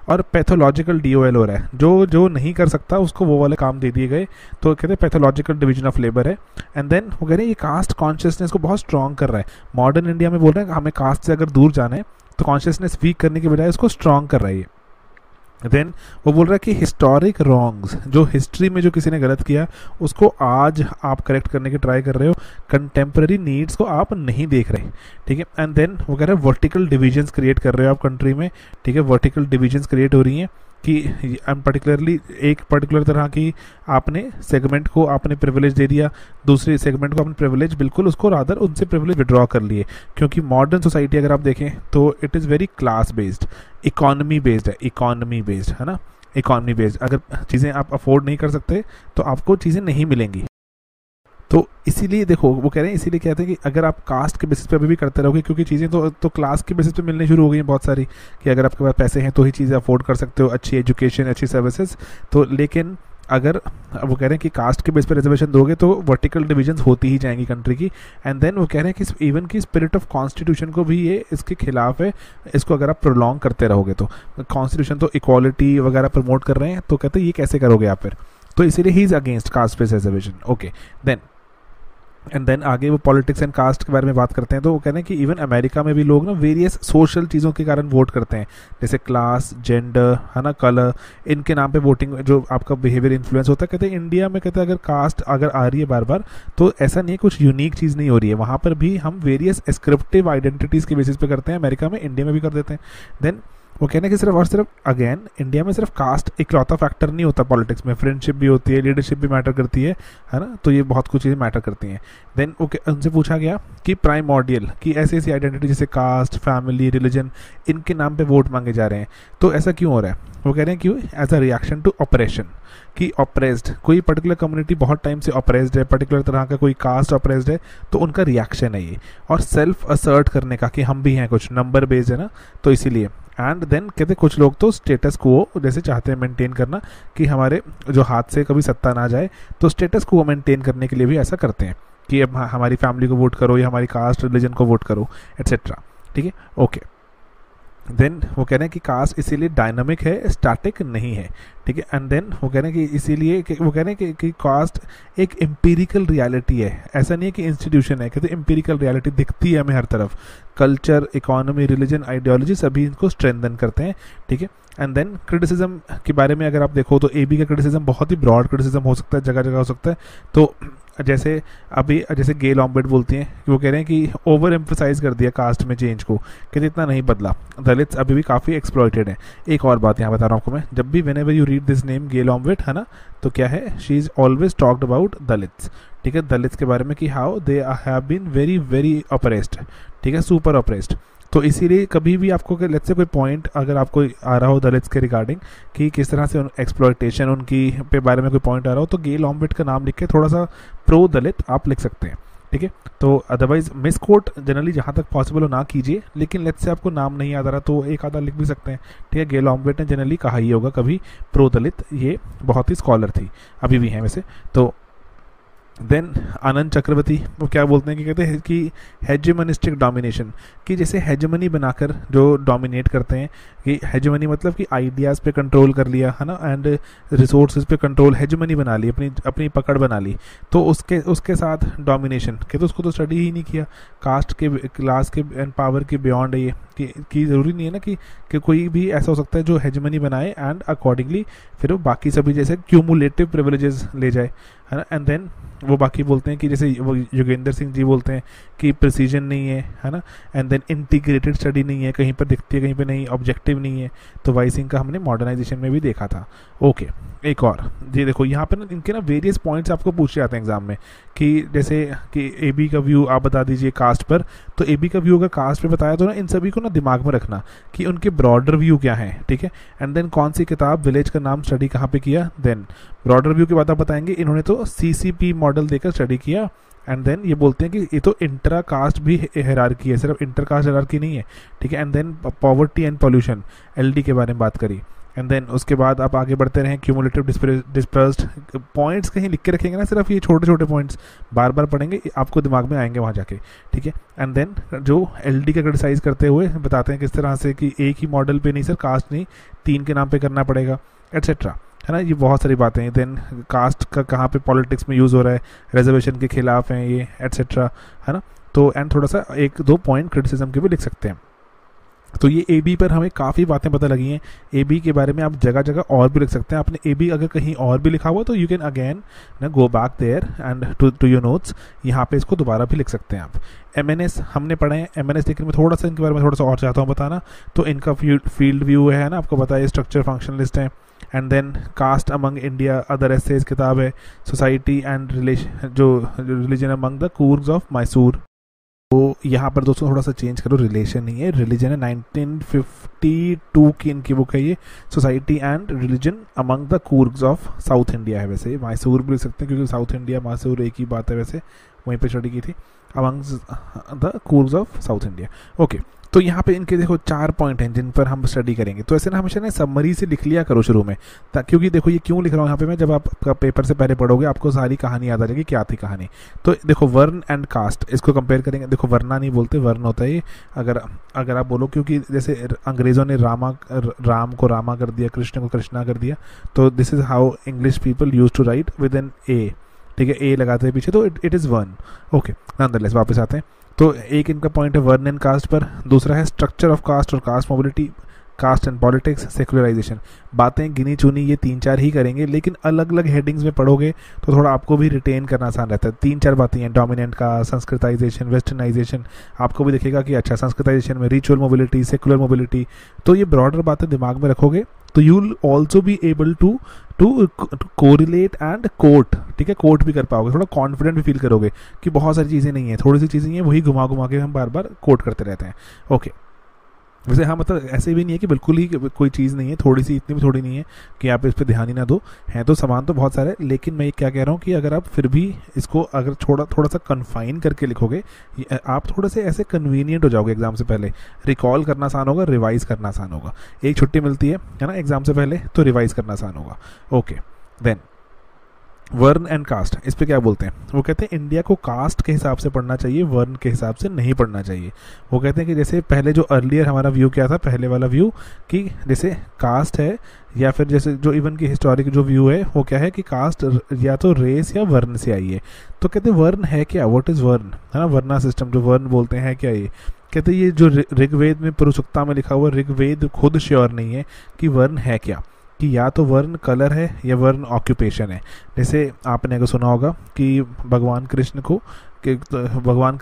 और पैथोलॉजिकल डीओएल हो रहा है, जो नहीं कर सकता उसको वो वाले काम दे दिए गए, तो कहते हैं पैथोलॉजिकल डिवीजन ऑफ लेबर है। एंड देन वो कह रहे हैं ये कास्ट कॉन्शियसनेस को बहुत स्ट्रॉन्ग कर रहा है, मॉडर्न इंडिया में बोल रहे हैं हमें कास्ट से अगर दूर जाना है तो कॉन्शियसनेस वीक करने के बजाय उसको स्ट्रॉन्ग कर रहा है। देन वो बोल रहा है कि हिस्टोरिक रॉन्ग्स, जो हिस्ट्री में जो किसी ने गलत किया उसको आज आप करेक्ट करने की ट्राई कर रहे हो, कंटेम्प्रेरी नीड्स को आप नहीं देख रहे। ठीक है, एंड देन वो कह रहे हैं वर्टिकल डिविजन्स क्रिएट कर रहे हो आप कंट्री में। ठीक है, वर्टिकल डिविजन्स क्रिएट हो रही हैं कि पर्टिकुलरली एक पर्टिकुलर तरह की आपने सेगमेंट को आपने प्रिविलेज दे दिया, दूसरे सेगमेंट को आपने प्रिविलेज बिल्कुल उसको रादर उनसे प्रिविलेज विड्रॉ कर लिए, क्योंकि मॉडर्न सोसाइटी अगर आप देखें तो it is very class based, economy based है, इकॉनमी बेस्ड। अगर चीज़ें आप अफोर्ड नहीं कर सकते तो आपको चीज़ें नहीं मिलेंगी, तो इसीलिए देखो वो कह रहे हैं, इसीलिए कहते हैं कि अगर आप कास्ट के बेसिस पे अभी भी करते रहोगे, क्योंकि चीज़ें तो क्लास के बेसिस पे मिलने शुरू हो गई हैं बहुत सारी, कि अगर आपके पास पैसे हैं तो ही चीज़ें अफोर्ड कर सकते हो, अच्छी एजुकेशन, अच्छी सर्विसेज, तो लेकिन अगर वो कह रहे हैं कि कास्ट के बेस पर रिजर्वेशन दोगे तो वर्टिकल डिविजन्स होती ही जाएंगी कंट्री की। एंड देन वो कह रहे हैं कि इवन की स्पिरिट ऑफ कॉन्स्टिट्यूशन को भी ये इसके खिलाफ है, इसको अगर आप प्रोलॉन्ग करते रहोगे तो कॉन्स्टिट्यूशन तो इक्वालिटी वगैरह प्रमोट कर रहे हैं, तो कहते हैं ये कैसे करोगे आप फिर, तो इसीलिए he is against caste based reservation. Okay, then and then आगे वो पॉलिटिक्स एंड कास्ट के बारे में बात करते हैं, तो वो कहते हैं कि इवन अमेरिका में भी लोग ना वेरियस सोशल चीज़ों के कारण वोट करते हैं, जैसे क्लास, जेंडर, है ना, कलर, इनके नाम पे वोटिंग जो आपका बिहेवियर इन्फ्लुएंस होता है। कहते हैं इंडिया में, कहते हैं अगर कास्ट अगर आ रही है बार बार तो ऐसा नहीं है कुछ यूनिक चीज़ नहीं हो रही है, वहाँ पर भी हम वेरियस एस्क्रिप्टिव आइडेंटिटीज़ के बेसिस पे करते हैं, अमेरिका में, इंडिया में भी कर देते हैं। देन वो कहना कि सिर्फ और सिर्फ अगेन इंडिया में सिर्फ कास्ट इकलौता फैक्टर नहीं होता पॉलिटिक्स में, फ्रेंडशिप भी होती है, लीडरशिप भी मैटर करती है ना, तो ये बहुत कुछ चीज़ें मैटर करती हैं। देन ओके उनसे पूछा गया कि प्राइमॉर्डियल कि ऐसी ऐसी आइडेंटिटी जैसे कास्ट, फैमिली, रिलीजन, इनके नाम पे वोट मांगे जा रहे हैं, तो ऐसा क्यों हो रहा है? वो कह रहे हैं क्यों, as a reaction to operation, कि ऑपरेस्ड कोई पर्टिकुलर कम्युनिटी बहुत टाइम से ऑपरेस्ड है, पर्टिकुलर तरह का कोई कास्ट ऑपरेस्ड है, तो उनका रिएक्शन है ये, और सेल्फ असर्ट करने का कि हम भी हैं कुछ, नंबर बेस्ड है ना, तो इसीलिए। एंड देन कहते कुछ लोग तो स्टेटस को जैसे चाहते हैं मेंटेन करना कि हमारे जो हाथ से कभी सत्ता ना जाए, तो स्टेटस को मेंटेन करने के लिए भी ऐसा करते हैं कि अब हमारी फैमिली को वोट करो या हमारी कास्ट, रिलीजन को वोट करो, एट्सेट्रा। ठीक है, ओके। देन वो कह रहे हैं कि कास्ट इसीलिए डायनामिक है, स्टैटिक नहीं है। ठीक है, एंड देन वो कह रहे हैं कि इसीलिए वो कह रहे हैं कि कास्ट एक एम्पीरिकल रियलिटी है, ऐसा नहीं है कि इंस्टीट्यूशन है, कहते एम्पीरिकल रियलिटी दिखती है हमें हर तरफ, कल्चर, इकोनॉमी, रिलीजन, आइडियोलॉजी सभी इनको स्ट्रेंथन करते हैं। ठीक है, एंड देन क्रिटिसिज्म के बारे में अगर आप देखो तो ए बी का क्रिटिसिज्म बहुत ही ब्रॉड क्रिटिसिज्म हो सकता है, जगह जगह हो सकता है, तो जैसे अभी जैसे गेल ओमवेट बोलती हैं, वो कह रहे हैं कि ओवर एम्फसाइज कर दिया कास्ट में चेंज को, कहते इतना नहीं बदला, दलित्स अभी भी काफ़ी एक्सप्लॉइटेड हैं। एक और बात यहाँ बता रहा हूँ आपको मैं, जब भी whenever you read this name Gail Omvedt, है ना, तो क्या है, she is always talked about Dalits. ठीक है, दलित्स के बारे में कि how they have been very very oppressed, ठीक है, सुपर ऑपरेस्ड। तो इसीलिए कभी भी आपको लेट्स से कोई पॉइंट अगर आपको आ रहा हो दलित्स के रिगार्डिंग कि किस तरह से एक्सप्लॉयटेशन उनकी पे बारे में कोई पॉइंट आ रहा हो, तो गेल ओमवेट का नाम लिख के थोड़ा सा प्रो दलित आप लिख सकते हैं। ठीक है, तो अदरवाइज मिस कोट जनरली जहाँ तक पॉसिबल हो ना कीजिए, लेकिन लेट्स से आपको नाम नहीं याद आ रहा तो एक आधा लिख भी सकते हैं। ठीक है, गेल ओमवेट ने जनरली कहा ही होगा कभी प्रो दलित, ये बहुत ही स्कॉलर थी, अभी भी हैं वैसे तो। देन आनंद चक्रवर्ती वो क्या बोलते हैं कि कहते हैं कि हेजेमनिस्टिक डोमिनेशन, कि जैसे हेजेमनी बनाकर जो डोमिनेट करते हैं, कि हेजेमनी मतलब कि आइडियाज़ पे कंट्रोल कर लिया, है ना, एंड रिसोर्सेज पे कंट्रोल, हेजेमनी बना ली, अपनी पकड़ बना ली, तो उसके साथ डोमिनेशन, कहते तो उसको तो स्टडी ही नहीं किया, कास्ट के, क्लास के एंड पावर के बियॉन्ड है ये, कि ज़रूरी नहीं है ना कि कोई भी ऐसा हो सकता है जो हेजेमनी बनाए एंड अकॉर्डिंगली फिर वो बाकी सभी जैसे क्यूमुलेटिव प्रिविलेजेस ले जाए, है ना। एंड देन वो बाकी बोलते हैं कि जैसे वो योगेंद्र सिंह जी बोलते हैं कि प्रिसीजन नहीं है, है ना, एंड देन इंटीग्रेटेड स्टडी नहीं है, कहीं पर दिखती है कहीं पर नहीं, ऑब्जेक्टिव नहीं है, तो वाई सिंह का हमने मॉडर्नाइजेशन में भी देखा था। ओके, एक और ये देखो यहाँ पर ना इनके ना वेरियस पॉइंट्स आपको पूछे जाते हैं एग्जाम में, कि जैसे कि ए बी का व्यू आप बता दीजिए कास्ट पर, तो ए बी का व्यू अगर कास्ट पर बताया तो ना इन सभी को ना दिमाग में रखना कि उनके ब्रॉडर व्यू क्या है। ठीक है, एंड देन कौन सी किताब, विलेज का नाम, स्टडी कहाँ पर किया। देन ब्रॉडर व्यू की बात आप बताएंगे, इन्होंने तो CCP मॉडल देकर स्टडी किया। एंड देन ये बोलते हैं कि ये तो इंट्रा कास्ट भी हायरार्की है, सिर्फ इंटर कास्ट हायरार्की नहीं है। ठीक है, and then poverty and pollution LD के बारे में बात करी। एंड देन उसके बाद आप आगे बढ़ते रहें, क्यूमुलेटिव डिस्पर्स्ड पॉइंट्स कहीं लिख के रखेंगे ना, सिर्फ ये छोटे छोटे पॉइंट्स बार बार पढ़ेंगे, आपको दिमाग में आएंगे वहाँ जाके। ठीक है, एंड देन जो LD का क्रिटिसाइज करते हुए बताते हैं किस तरह से कि एक ही मॉडल पर नहीं सर, कास्ट नहीं 3 के नाम पर करना पड़ेगा, एट्सेट्रा, है ना, ये बहुत सारी बातें हैं। देन कास्ट का कहाँ पे पॉलिटिक्स में यूज़ हो रहा है, रिजर्वेशन के खिलाफ हैं ये, एट्सेट्रा, है ना। तो एंड थोड़ा सा 1-2 पॉइंट क्रिटिसिज्म के भी लिख सकते हैं। तो ये AB पर हमें काफ़ी बातें पता लगी हैं। AB के बारे में आप जगह जगह और भी लिख सकते हैं। आपने AB अगर कहीं और भी लिखा हुआ तो यू कैन अगेन ना go back there and to your notes, यहाँ पे इसको दोबारा भी लिख सकते हैं आप। MNS हमने पढ़े हैं, MNS, लेकिन मैं थोड़ा सा इनके बारे में थोड़ा सा और चाहता हूँ बताना। तो इनका फील्ड व्यू है ना, आपको पता है, स्ट्रक्चर फंक्शन लिस्ट है। And then caste among India other essays किताब है, society and religion among the Coorgs of Mysore. तो यहाँ पर दोस्तों थोड़ा सा चेंज करो, रिलेशन नहीं है, रिलीजन है, 1952 की इनकी बुक है ये, society and religion among the Coorgs of south India है। वैसे मैसूर भी लिख सकते हैं क्योंकि साउथ इंडिया मैसूर एक ही बात है, वैसे वहीं पे स्टडी की थी, among the Coorgs of south India. Okay, तो यहाँ पे इनके देखो 4 पॉइंट हैं जिन पर हम स्टडी करेंगे। तो ऐसे ना हमेशा ना समरी से लिख लिया करो शुरू में, क्योंकि देखो ये क्यों लिख रहा हूँ यहाँ पे मैं, जब आपका पेपर से पहले पढ़ोगे आपको सारी कहानी याद आ जाएगी, क्या थी कहानी। तो देखो वर्ण एंड कास्ट इसको कंपेयर करेंगे। देखो वर्ना नहीं बोलते, वर्ण होता है ये, अगर आप बोलो, क्योंकि जैसे अंग्रेज़ों ने राम को रामा कर दिया, कृष्ण को कृष्णा कर दिया, तो this is how English people use to write with an A. ठीक है, ए लगाते हैं पीछे तो it is varna. Okay, nonetheless वापस आते हैं. तो एक इनका पॉइंट है वर्न एंड कास्ट पर, दूसरा है स्ट्रक्चर ऑफ कास्ट और caste mobility, caste and politics, secularisation. बातें गिनी चुनी ये तीन चार ही करेंगे, लेकिन अलग अलग हेडिंग्स में पढ़ोगे तो थोड़ा आपको भी रिटेन करना आसान रहता है. तीन चार बातें हैं, डोमिनेंट कास्ट, संस्कृताइजेशन, वेस्टर्नाइजेशन. आपको भी दिखेगा कि अच्छा संस्कृताइजेशन में रिचुअल मोबिलिटी, सेकुलर मोबिलिटी. तो ये ब्रॉडर बातें दिमाग में रखोगे तो you will also be able to correlate and quote. ठीक है, कोट भी कर पाओगे, थोड़ा कॉन्फिडेंट भी फील करोगे कि बहुत सारी चीज़ें नहीं हैं, थोड़ी सी चीज़ें हैं, वही घुमा घुमा के हम बार बार कोट करते रहते हैं. ओके, वैसे हाँ, मतलब ऐसे भी नहीं है कि बिल्कुल ही कोई चीज़ नहीं है, थोड़ी सी इतनी भी थोड़ी नहीं है कि आप इस पर ध्यान ही ना दो. हैं तो सामान तो बहुत सारे, लेकिन मैं ये क्या कह रहा हूँ कि अगर आप फिर भी इसको अगर थोड़ा सा कन्फाइन करके लिखोगे, आप थोड़ा से ऐसे कन्वीनियंट हो जाओगे. एग्जाम से पहले रिकॉल करना आसान होगा, रिवाइज़ करना आसान होगा. एक छुट्टी मिलती है ना एग्ज़ाम से पहले, तो रिवाइज़ करना आसान होगा. Okay, then varna and caste, इस पे क्या बोलते हैं, वो कहते हैं इंडिया को कास्ट के हिसाब से पढ़ना चाहिए, वर्ण के हिसाब से नहीं पढ़ना चाहिए. वो कहते हैं कि जैसे पहले जो अर्लियर हमारा व्यू क्या था, पहले वाला व्यू कि जैसे कास्ट है, या फिर जैसे जो इवन की हिस्टोरिक जो व्यू है वो क्या है कि कास्ट या तो रेस या वर्ण से आई है. तो कहते हैं वर्ण है क्या, व्हाट इज़ वर्ण, है ना, वर्णा सिस्टम जो वर्ण बोलते हैं क्या ये. कहते हैं ये जो ऋग्वेद में पुरुषुक्ता में लिखा हुआ, ऋग्वेद खुद श्योर नहीं है कि वर्ण है क्या, कि या तो वर्ण कलर है या वर्ण ऑक्यूपेशन है. जैसे आपने अगर सुना होगा कि भगवान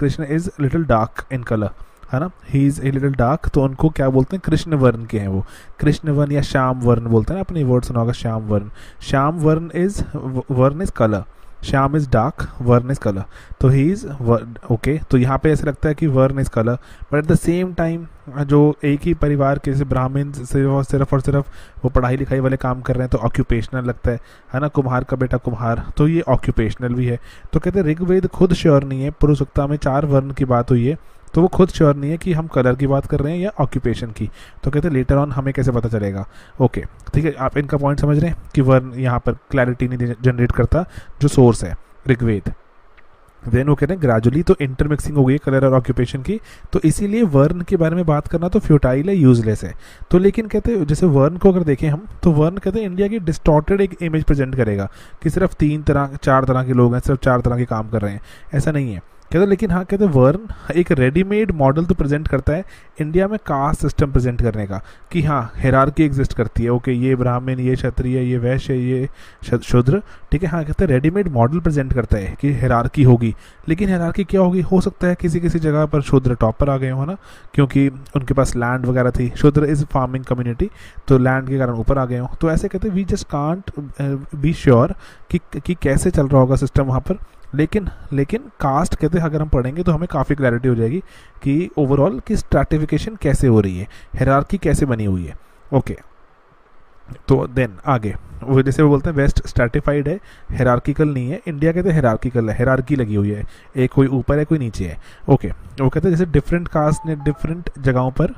Krishna is little dark in colour, है ना, he is a little dark. तो उनको क्या बोलते हैं, कृष्ण वर्ण के हैं वो, कृष्ण वर्ण या श्याम वर्ण बोलते हैं ना, आपने वर्ड सुना होगा श्याम वर्ण. Shyam varna is, varna is colour, shyam is dark, varna is colour. तो ही इज़ वर्ण. ओके, तो यहाँ पे ऐसे लगता है कि varna is colour, but at the same time जो एक ही परिवार के जैसे ब्राह्मण सिर्फ और सिर्फ वो पढ़ाई लिखाई वाले काम कर रहे हैं, तो ऑक्यूपेशनल लगता है ना, कुम्हार का बेटा कुम्हार, तो ये ऑक्यूपेशनल भी है. तो कहते हैं ऋग्वेद खुद श्योर नहीं है, पुरुषुक्ता में चार वर्ण की बात हुई है, तो वो खुद श्योर नहीं है कि हम कलर की बात कर रहे हैं या ऑक्यूपेशन की. तो कहते हैं लेटर ऑन हमें कैसे पता चलेगा. ओके, ठीक है, आप इनका पॉइंट समझ रहे हैं कि वर्ण यहाँ पर क्लैरिटी नहीं जनरेट करता जो सोर्स है ऋग्वेद. देन वो कहते हैं ग्रेजुअली तो इंटरमिक्सिंग हो गई है कलर और ऑक्यूपेशन की, तो इसीलिए वर्ण के बारे में बात करना तो फ्यूटाइल है, यूजलेस है. तो लेकिन कहते हैं जैसे वर्ण को अगर देखें हम, तो वर्ण कहते हैं इंडिया की डिस्टॉर्टेड एक इमेज प्रेजेंट करेगा कि सिर्फ चार तरह के लोग हैं, सिर्फ चार तरह के काम कर रहे हैं, ऐसा नहीं है. कहते लेकिन हाँ, कहते वर्ण एक रेडीमेड मॉडल तो प्रेजेंट करता है इंडिया में कास्ट सिस्टम प्रेजेंट करने का, कि हाँ हायरार्की एग्जिस्ट करती है. ओके, ये ब्राह्मण, ये क्षत्रिय, ये वैश्य, ये शूद्र. ठीक है, हाँ, कहते रेडीमेड मॉडल प्रेजेंट करता है कि हायरार्की होगी, लेकिन हायरार्की क्या होगी, हो सकता है किसी किसी जगह पर शूद्र टॉप पर आ गए हो ना, क्योंकि उनके पास लैंड वगैरह थी. शूद्र इज़ फार्मिंग कम्युनिटी, तो लैंड के कारण ऊपर आ गए हो. तो ऐसे कहते we just can't be sure कि कैसे चल रहा होगा सिस्टम वहाँ पर. लेकिन कास्ट कहते हैं अगर हम पढ़ेंगे तो हमें काफ़ी क्लैरिटी हो जाएगी कि ओवरऑल की स्ट्रैटिफिकेशन कैसे हो रही है, हायरार्की कैसे बनी हुई है. ओके, तो देन आगे वो जैसे वो बोलते हैं वेस्ट स्ट्रैटिफाइड है, हायरार्किकल नहीं है. इंडिया कहते हैं हायरार्किकल है, हायरार्की लगी हुई है, एक कोई ऊपर है कोई नीचे है. ओके, वो कहते हैं जैसे डिफरेंट कास्ट ने डिफरेंट जगहों पर,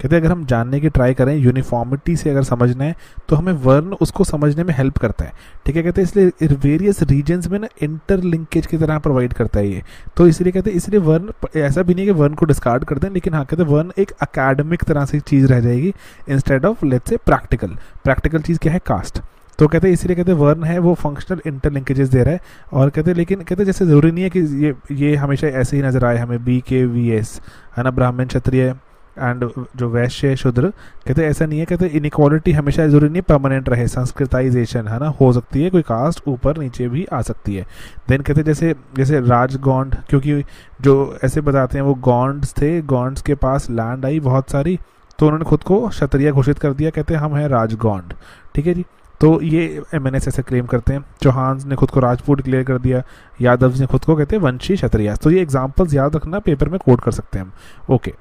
कहते हैं अगर हम जानने की ट्राई करें यूनिफॉर्मिटी से, अगर समझना है तो हमें वर्ण उसको समझने में हेल्प करता है. ठीक है, कहते हैं इसलिए वेरियस रीजन्स में ना इंटरलिंकेज की तरह प्रोवाइड करता है ये. तो इसलिए कहते हैं इसलिए वर्ण ऐसा भी नहीं कि वर्ण को डिस्कार्ड कर दें, लेकिन हाँ कहते हैं वर्ण एक अकेडमिक तरह से चीज़ रह जाएगी instead of let's say practical चीज़ क्या है, कास्ट. तो कहते हैं इसलिए कहते हैं वर्ण है वो फंक्शनल इंटरलिंकेजेस दे रहा है. और कहते हैं लेकिन कहते हैं जैसे ज़रूरी नहीं है कि ये हमेशा ऐसे ही नजर आए हमें, BKVS है ना, ब्राह्मण क्षत्रिय एंड जो वैश्य शूद्र. कहते ऐसा नहीं है, कहते इनइक्वालिटी हमेशा जरूरी नहीं परमानेंट रहे, संस्कृताइजेशन है ना हो सकती है, कोई कास्ट ऊपर नीचे भी आ सकती है. देन कहते जैसे राजगौंड, क्योंकि जो ऐसे बताते हैं वो गौंड्स थे, गौंड्स के पास लैंड आई बहुत सारी, तो उन्होंने खुद को क्षत्रिय घोषित कर दिया, कहते हम हैं राजगौंड. ठीक है जी, तो ये MNS ऐसे क्लेम करते हैं. चौहान्स ने खुद को राजपूत डिक्लेयर कर दिया, यादव्स ने खुद को कहते हैं वंशी क्षत्रिय. तो ये एग्जाम्पल्स याद रखना, पेपर में कोट कर सकते हैं हम. ओके,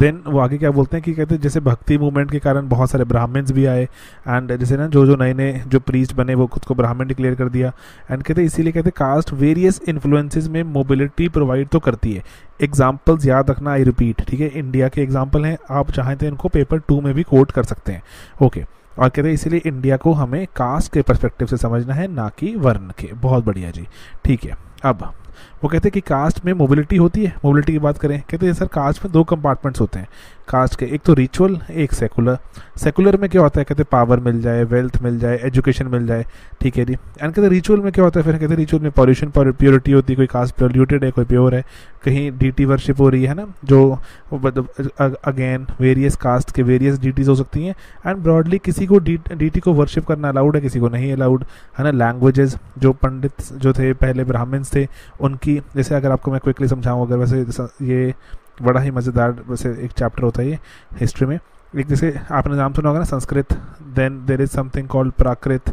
देन वो आगे क्या बोलते हैं कि कहते हैं जैसे भक्ति मूवमेंट के कारण बहुत सारे ब्राह्मण्स भी आए, एंड जैसे ना जो नए नए जो प्रीस्ट बने वो खुद को ब्राह्मण डिक्लेयर कर दिया. एंड कहते हैं इसीलिए कहते हैं कास्ट वेरियस इन्फ्लुएंसेस में मोबिलिटी प्रोवाइड तो करती है. एग्जाम्पल्स याद रखना, आई रिपीट. ठीक है, इंडिया के एग्जाम्पल हैं, आप चाहें तो इनको पेपर 2 में भी कोट कर सकते हैं. ओके, और कहते हैं इसीलिए इंडिया को हमें कास्ट के पर्सपेक्टिव से समझना है, ना कि वर्ण के. बहुत बढ़िया जी. ठीक है, अब वो कहते हैं कि कास्ट में मोबिलिटी होती है. मोबिलिटी की बात करें, कहते हैं सर कास्ट में 2 कंपार्टमेंट्स होते हैं. कास्ट के, एक तो रिचुअल, एक सेकुलर। सेकुलर में क्या होता है, कहते हैं पावर मिल जाए, वेल्थ मिल जाए, एजुकेशन मिल जाए, ठीक है जी। एंड कहते रिचुअल में क्या होता है, फिर कहते हैं रिचुअल में पॉल्यूशन, प्योरिटी होती है, कोई कास्ट पोल्यूटेड है, कोई प्योर है, कहीं डीटी वर्शिप हो रही है ना, जो अगेन वेरियस कास्ट के वेरियस डीटीज हो सकती हैं। एंड ब्रॉडली किसी को डीटी को वर्शिप करना अलाउड है, किसी को नहीं अलाउड है ना। लैंग्वेजेस, जो पंडित जो थे पहले ब्राह्मण्स थे उनकी, जैसे अगर आपको मैं क्विकली समझाऊँ, अगर वैसे ये बड़ा ही मज़ेदार वैसे एक चैप्टर होता है ये हिस्ट्री में। एक जैसे आपने नाम सुना होगा ना, Sanskrit, then there is something called Prakrit,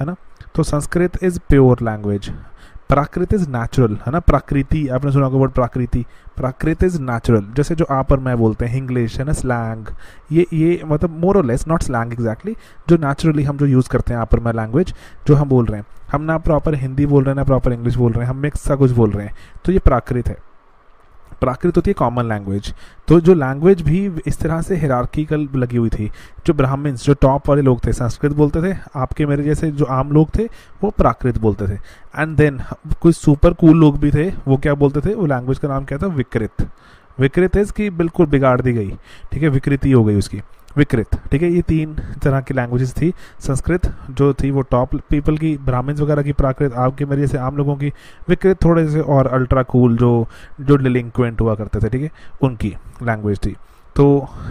है ना। तो Sanskrit is pure language, Prakrit is natural, है ना। प्राकृति आपने सुना होगा word Prakriti, Prakrit is natural, जैसे जो आप और मैं बोलते हैं इंग्लिश, है ना, स्लैंग। ये मतलब मोर और लेस, नॉट स्लैंग एग्जैक्टली, जो नेचुरली हम जो यूज़ करते हैं आप और मैं लैंग्वेज जो हम बोल रहे हैं, हम ना प्रॉपर हिंदी बोल रहे हैं ना प्रॉपर इंग्लिश बोल रहे हैं, हम मिक्स सा कुछ बोल रहे हैं। तो ये प्राकृत है, प्राकृत होती है कॉमन लैंग्वेज। तो जो लैंग्वेज भी इस तरह से हिरार्किकल लगी हुई थी, जो ब्राह्मण्स जो टॉप वाले लोग थे संस्कृत बोलते थे, आपके मेरे जैसे जो आम लोग थे वो प्राकृत बोलते थे। एंड देन कुछ सुपर कूल लोग भी थे, वो क्या बोलते थे, वो लैंग्वेज का नाम क्या था, विकृत। विकृत इज की बिल्कुल बिगाड़ दी गई, ठीक है, विकृति हो गई उसकी, विकृत, ठीक है। ये तीन तरह की लैंग्वेजेस थी। संस्कृत जो थी वो टॉप पीपल की, ब्राह्मण्स वगैरह की, प्राकृत आपके मेरे जैसे आम लोगों की, विकृत थोड़े से और अल्ट्रा कूल जो डिलिंक्वेंट हुआ करते थे, ठीक है, उनकी लैंग्वेज थी। तो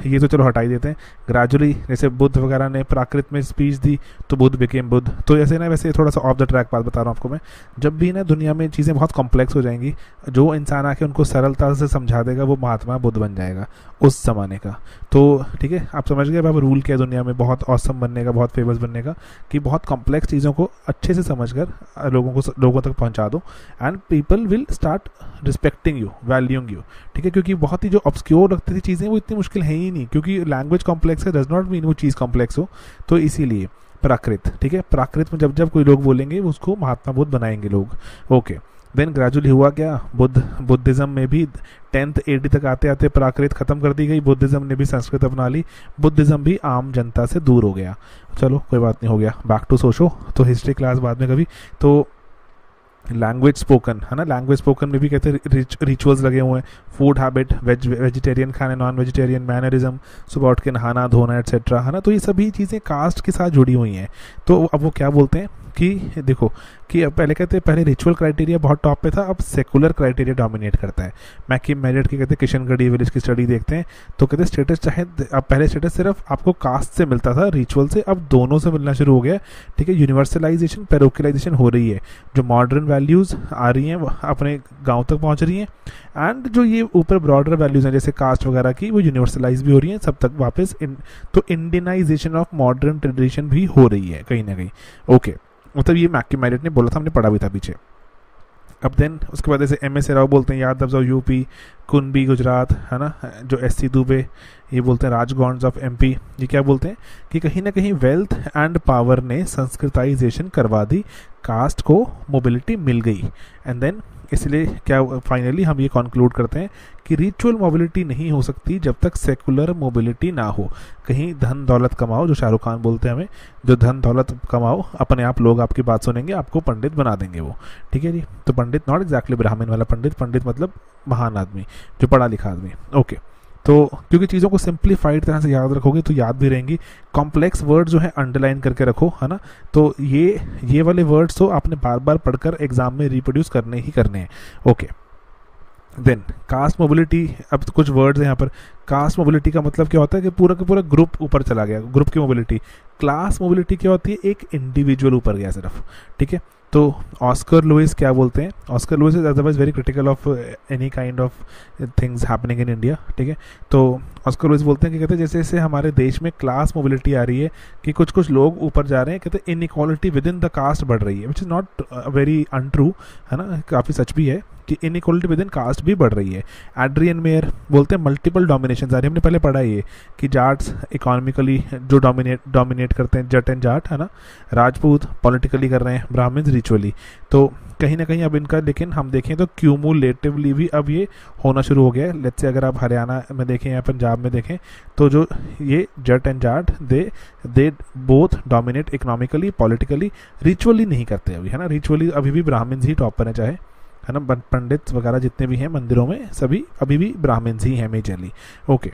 ये तो चलो हटाई देते हैं। ग्रेजुअली जैसे बुद्ध वगैरह ने प्राकृत में स्पीच दी तो बुद्ध बिकेम बुद्ध। तो ऐसे ना, वैसे थोड़ा सा ऑफ द ट्रैक बात बता रहा हूँ आपको मैं। जब भी ना दुनिया में चीज़ें बहुत कॉम्प्लेक्स हो जाएंगी, जो इंसान आके उनको सरलता से समझा देगा वो महात्मा बुद्ध बन जाएगा उस ज़माने का। तो ठीक है, आप समझ गए अब रूल क्या है दुनिया में, बहुत औसम बनने का, बहुत फेमस बनने का, कि बहुत कॉम्प्लेक्स चीज़ों को अच्छे से समझ कर लोगों तक पहुँचा दो। And people will start respecting you, valuing you, ठीक है। क्योंकि बहुत ही जो ऑब्सक्योर लगती थी चीज़ें वो मुश्किल है ही नहीं, क्योंकि लैंग्वेज कॉम्प्लेक्स है, डज नॉट मीन वो चीज़ कॉम्प्लेक्स हो। तो इसीलिए प्राकृत, ठीक है, प्राकृत में जब जब कोई लोग बोलेंगे उसको महात्मा बुद्ध बनाएंगे लोग, ओके। देन ग्रेजुअली हुआ क्या, बुद्धिज़्म में भी 10th AD तक आते आते प्राकृत ख़त्म कर दी गई, बुद्धिज़्म ने भी संस्कृत अपना ली, बुद्धिज़्म भी आम जनता से दूर हो गया। चलो कोई बात नहीं, हो गया बैक टू सोशो, तो हिस्ट्री क्लास बाद में कभी। तो लैंग्वेज स्पोकन, है ना, लैंग्वेज स्पोकन में भी कहते हैं रिचुअल्स लगे हुए हैं, फूड हैबिट, वेजिटेरियन खाने, नॉन वेजिटेरियन, मैनरिज्म, सुबह उठ के नहाना धोना एट्सेट्रा, है ना। तो ये सभी चीज़ें कास्ट के साथ जुड़ी हुई हैं। तो अब वो क्या बोलते हैं कि देखो कि अब पहले कहते हैं, पहले रिचुअल क्राइटेरिया बहुत टॉप पे था, अब सेकुलर क्राइटेरिया डोमिनेट करता है। मैकी मेरिट की कहते हैं किशनगढ़ी विलेज की स्टडी देखते हैं तो कहते हैं स्टेटस, चाहे अब पहले स्टेटस सिर्फ आपको कास्ट से मिलता था, रिचुअल से, अब दोनों से मिलना शुरू हो गया, ठीक है। यूनिवर्सलाइजेशन, पैरोकिलाइजेशन हो रही है, जो मॉडर्न वैल्यूज़ आ रही हैं अपने गाँव तक पहुँच रही हैं, एंड जो ये ऊपर ब्रॉडर वैल्यूज़ हैं जैसे कास्ट वगैरह की, वो यूनिवर्सलाइज भी हो रही हैं सब तक वापस। तो इंडियनाइजेशन ऑफ मॉडर्न ट्रेडिशन भी हो रही है कहीं ना कहीं, ओके। मतलब ये मैकी मेरिट ने बोला था, हमने पढ़ा भी था पीछे। अब देन उसके बाद जैसे MS राव बोलते हैं यादव्स ऑफ UP, कुनबी गुजरात, है ना, जो SC दुबे ये बोलते हैं राजगौंड्स ऑफ MP। ये क्या बोलते हैं कि कहीं ना कहीं वेल्थ एंड पावर ने संस्कृताइजेशन करवा दी, कास्ट को मोबिलिटी मिल गई। एंड देन इसलिए क्या फाइनली हम ये कंक्लूड करते हैं कि रिचुअल मोबिलिटी नहीं हो सकती जब तक सेकुलर मोबिलिटी ना हो। कहीं धन दौलत कमाओ, जो शाहरुख खान बोलते हैं हमें, जो धन दौलत कमाओ, अपने आप लोग आपकी बात सुनेंगे, आपको पंडित बना देंगे वो, ठीक है जी। तो पंडित नॉट एग्जैक्टली ब्राह्मण वाला पंडित, पंडित मतलब महान आदमी, जो पढ़ा लिखा आदमी, ओके। तो क्योंकि चीज़ों को सिंप्लीफाइड तरह से याद रखोगे तो याद भी रहेंगी, कॉम्प्लेक्स वर्ड जो है अंडरलाइन करके रखो, है ना। तो ये वाले वर्ड्स तो आपने बार बार पढ़कर एग्जाम में रिप्रोड्यूस करने ही करने हैं, ओके। देन कास्ट मोबिलिटी, अब कुछ वर्ड्स हैं यहाँ पर। कास्ट मोबिलिटी का मतलब क्या होता है कि पूरा का पूरा ग्रुप ऊपर चला गया, ग्रुप की मोबिलिटी। क्लास मोबिलिटी क्या होती है, एक इंडिविजुअल ऊपर गया सिर्फ, ठीक है। तो ऑस्कर लुइस क्या बोलते हैं, Oscar Lewis is otherwise very critical of any kind of things happening in India, ठीक है। तो ऑस्कर लुइस बोलते हैं कि कहते हैं जैसे जैसे हमारे देश में क्लास मोबिलिटी आ रही है, कि कुछ कुछ लोग ऊपर जा रहे हैं, कहते हैं inequality within the caste बढ़ रही है, which is not very untrue, है ना, काफ़ी सच भी है कि इनइक्वालिटी विद इन कास्ट भी बढ़ रही है। एड्रियन मेयर बोलते हैं मल्टीपल डोमिनेशन आ रही है, हमने पहले पढ़ा ये कि जाट्स इकोनॉमिकली जो डोमिनेट करते हैं, जट एंड जाट, है ना, राजपूत पॉलिटिकली कर रहे हैं, ब्राह्मण रिचुअली। तो कहीं ना कहीं अब इनका, लेकिन हम देखें तो क्यूमुलेटिवली भी अब ये होना शुरू हो गया है। लेट्स से अगर आप हरियाणा में देखें या पंजाब में देखें तो जो ये Jat and Jat they both dominate economically, politically, ritually नहीं करते अभी, है ना। रिचुअली अभी भी ब्राह्मण ही टॉप पर है, चाहे, है ना, पंडित वगैरह जितने भी हैं मंदिरों में, सभी अभी भी ब्राह्मण्स ही हैं majorly, okay.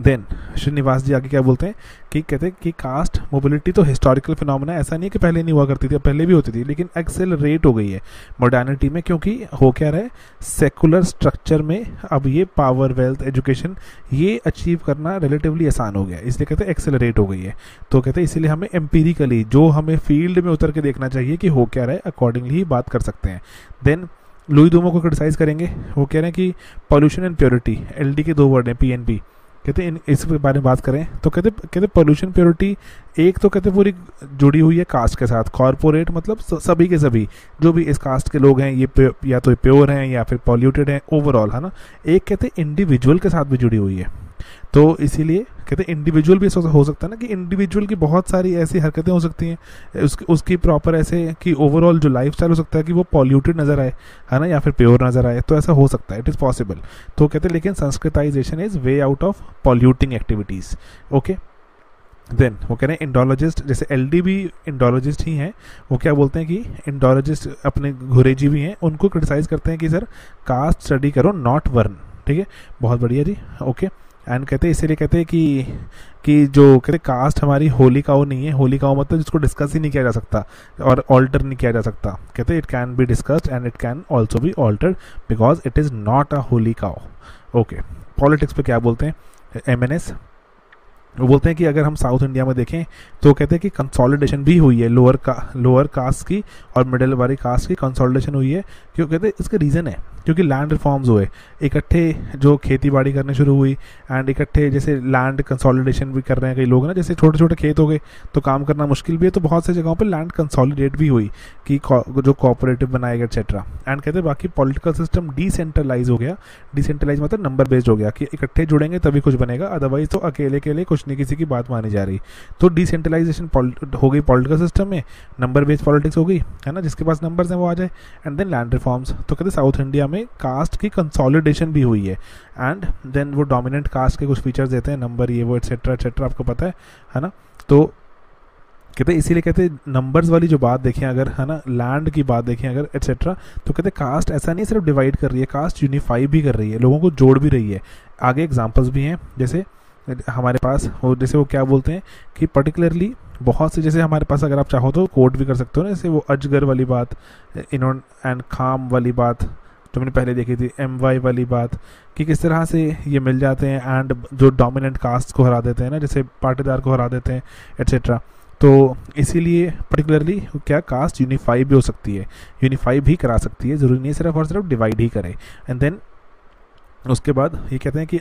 Then Srinivas ji आगे क्या बोलते हैं कि कहते हैं कि कास्ट मोबिलिटी तो हिस्टोरिकल फिनोमेना, ऐसा नहीं है कि पहले नहीं हुआ करती थी, पहले भी होती थी, लेकिन एक्सेलरेट हो गई है मॉडर्निटी में, क्योंकि हो क्या रहा है सेकुलर स्ट्रक्चर में अब ये पावर, वेल्थ, एजुकेशन ये अचीव करना रिलेटिवली आसान हो गया, इसलिए कहते हैं एक्सेलरेट हो गई है। तो कहते हैं इसीलिए हमें एम्पीरिकली जो हमें फील्ड में उतर के देखना चाहिए कि हो क्या रहा है, अकॉर्डिंगली ही बात कर सकते हैं। देन लुई दुमों को क्रिटिसाइज़ करेंगे, वो कह रहे हैं कि पॉल्यूशन एंड प्योरिटी, एलडी के दो वर्ड हैं पीएनपी, कहते हैं इस बारे में बात करें तो कहते पॉल्यूशन प्योरिटी एक तो कहते पूरी जुड़ी हुई है कास्ट के साथ, कॉरपोरेट मतलब सभी के सभी जो भी इस कास्ट के लोग हैं ये या तो प्योर हैं या फिर पॉल्यूटेड हैं ओवरऑल, है ना। एक कहते इंडिविजुअल के साथ भी जुड़ी हुई है, तो इसीलिए कहते इंडिविजुअल भी हो सकता है ना कि इंडिविजुअल की बहुत सारी ऐसी हरकतें हो सकती हैं उसकी प्रॉपर ऐसे कि ओवरऑल जो लाइफस्टाइल हो सकता है कि वो पॉल्यूटेड नज़र आए, है ना, या फिर प्योर नज़र आए, तो ऐसा हो सकता है, इट इज़ पॉसिबल। तो कहते हैं लेकिन Sanskritisation is way out of polluting activities. Okay then वो कह रहे हैं इंडोलॉजिस्ट, जैसे एलडी भी इंडोलॉजिस्ट ही हैं, वो क्या बोलते हैं कि इंडोलॉजिस्ट अपने घुरे जी भी हैं, उनको क्रिटिसाइज़ करते हैं कि सर कास्ट स्टडी करो नॉट वर्ण, ठीक है, बहुत बढ़िया जी, ओके। एंड कहते हैं इसीलिए कहते हैं कि जो कहते कास्ट हमारी होली काऊ नहीं है, होली काऊ मतलब जिसको डिस्कस ही नहीं किया जा सकता और ऑल्टर नहीं किया जा सकता, कहते it can be discussed and it can also be altered because it is not a holy cow. Okay politics पे क्या बोलते हैं एमएनएस, वो बोलते हैं कि अगर हम साउथ इंडिया में देखें तो कहते हैं कि कंसोलिडेशन भी हुई है लोअर कास्ट की और मिडिल वाली कास्ट की कंसोलिडेशन हुई है, क्यों कहते हैं इसका रीज़न है क्योंकि लैंड रिफॉर्म्स हुए, इकट्ठे जो खेती बाड़ी करने शुरू हुई एंड इकट्ठे जैसे लैंड कंसोलिडेशन भी कर रहे हैं कई लोग ना, जैसे छोटे छोटे खेत हो गए तो काम करना मुश्किल भी है, तो बहुत से जगहों पर लैंड कंसोलिडेट भी हुई कि जो कोऑपरेटिव बनाए गए एक्सेट्रा। एंड कहते हैं बाकी पॉलिटिकल सिस्टम डिसेंट्रलाइज हो गया, डिसेंट्रलाइज मतलब नंबर बेस्ड हो गया कि इकट्ठे जुड़ेंगे तभी कुछ बनेगा, अदरवाइज तो अकेले अकेले कुछ नहीं किसी की बात मानी जा रही, तो डिसेंट्रलाइजेशन हो गई पॉलिटिकल सिस्टम में, नंबर बेस्ड पॉलिटिक्स हो गई, है ना, जिसके पास नंबर्स हैं वो आ जाए। एंड देन लैंड रिफॉर्म्स, तो कहते साउथ इंडिया में कास्ट की कंसोलिडेशन भी हुई है एंड देन वो डोमिनेंट कास्ट के कुछ फीचर्स देते हैं, नंबर ये वो एटसेट्रा एटसेट्रा, आपको पता है ना। तो कहते इसीलिए कहते नंबर्स वाली जो बात देखें अगर, है ना, लैंड की बात देखें अगर एटसेट्रा, तो कहते कास्ट ऐसा नहीं सिर्फ डिवाइड कर रही है, कास्ट यूनिफाई भी कर रही है, लोगों को जोड़ भी रही है। आगे एग्जाम्पल्स भी हैं जैसे हमारे पास वो जैसे वो क्या बोलते हैं कि पर्टिकुलरली बहुत से, जैसे हमारे पास अगर आप चाहो तो कोट भी कर सकते हो ना, जैसे वो अजगर वाली बात, इन्होंने एंड खाम वाली बात जो मैंने पहले देखी थी, एम वाई वाली बात कि किस तरह से ये मिल जाते हैं एंड जो डोमिनेंट कास्ट को हरा देते हैं ना, जैसे पाटीदार को हरा देते हैं एट्सेट्रा। तो इसीलिए पर्टिकुलरली क्या कास्ट यूनिफाई भी हो सकती है, यूनिफाई भी करा सकती है, ज़रूरी नहीं सिर्फ और सिर्फ डिवाइड ही करे। एंड देन उसके बाद ये कहते हैं कि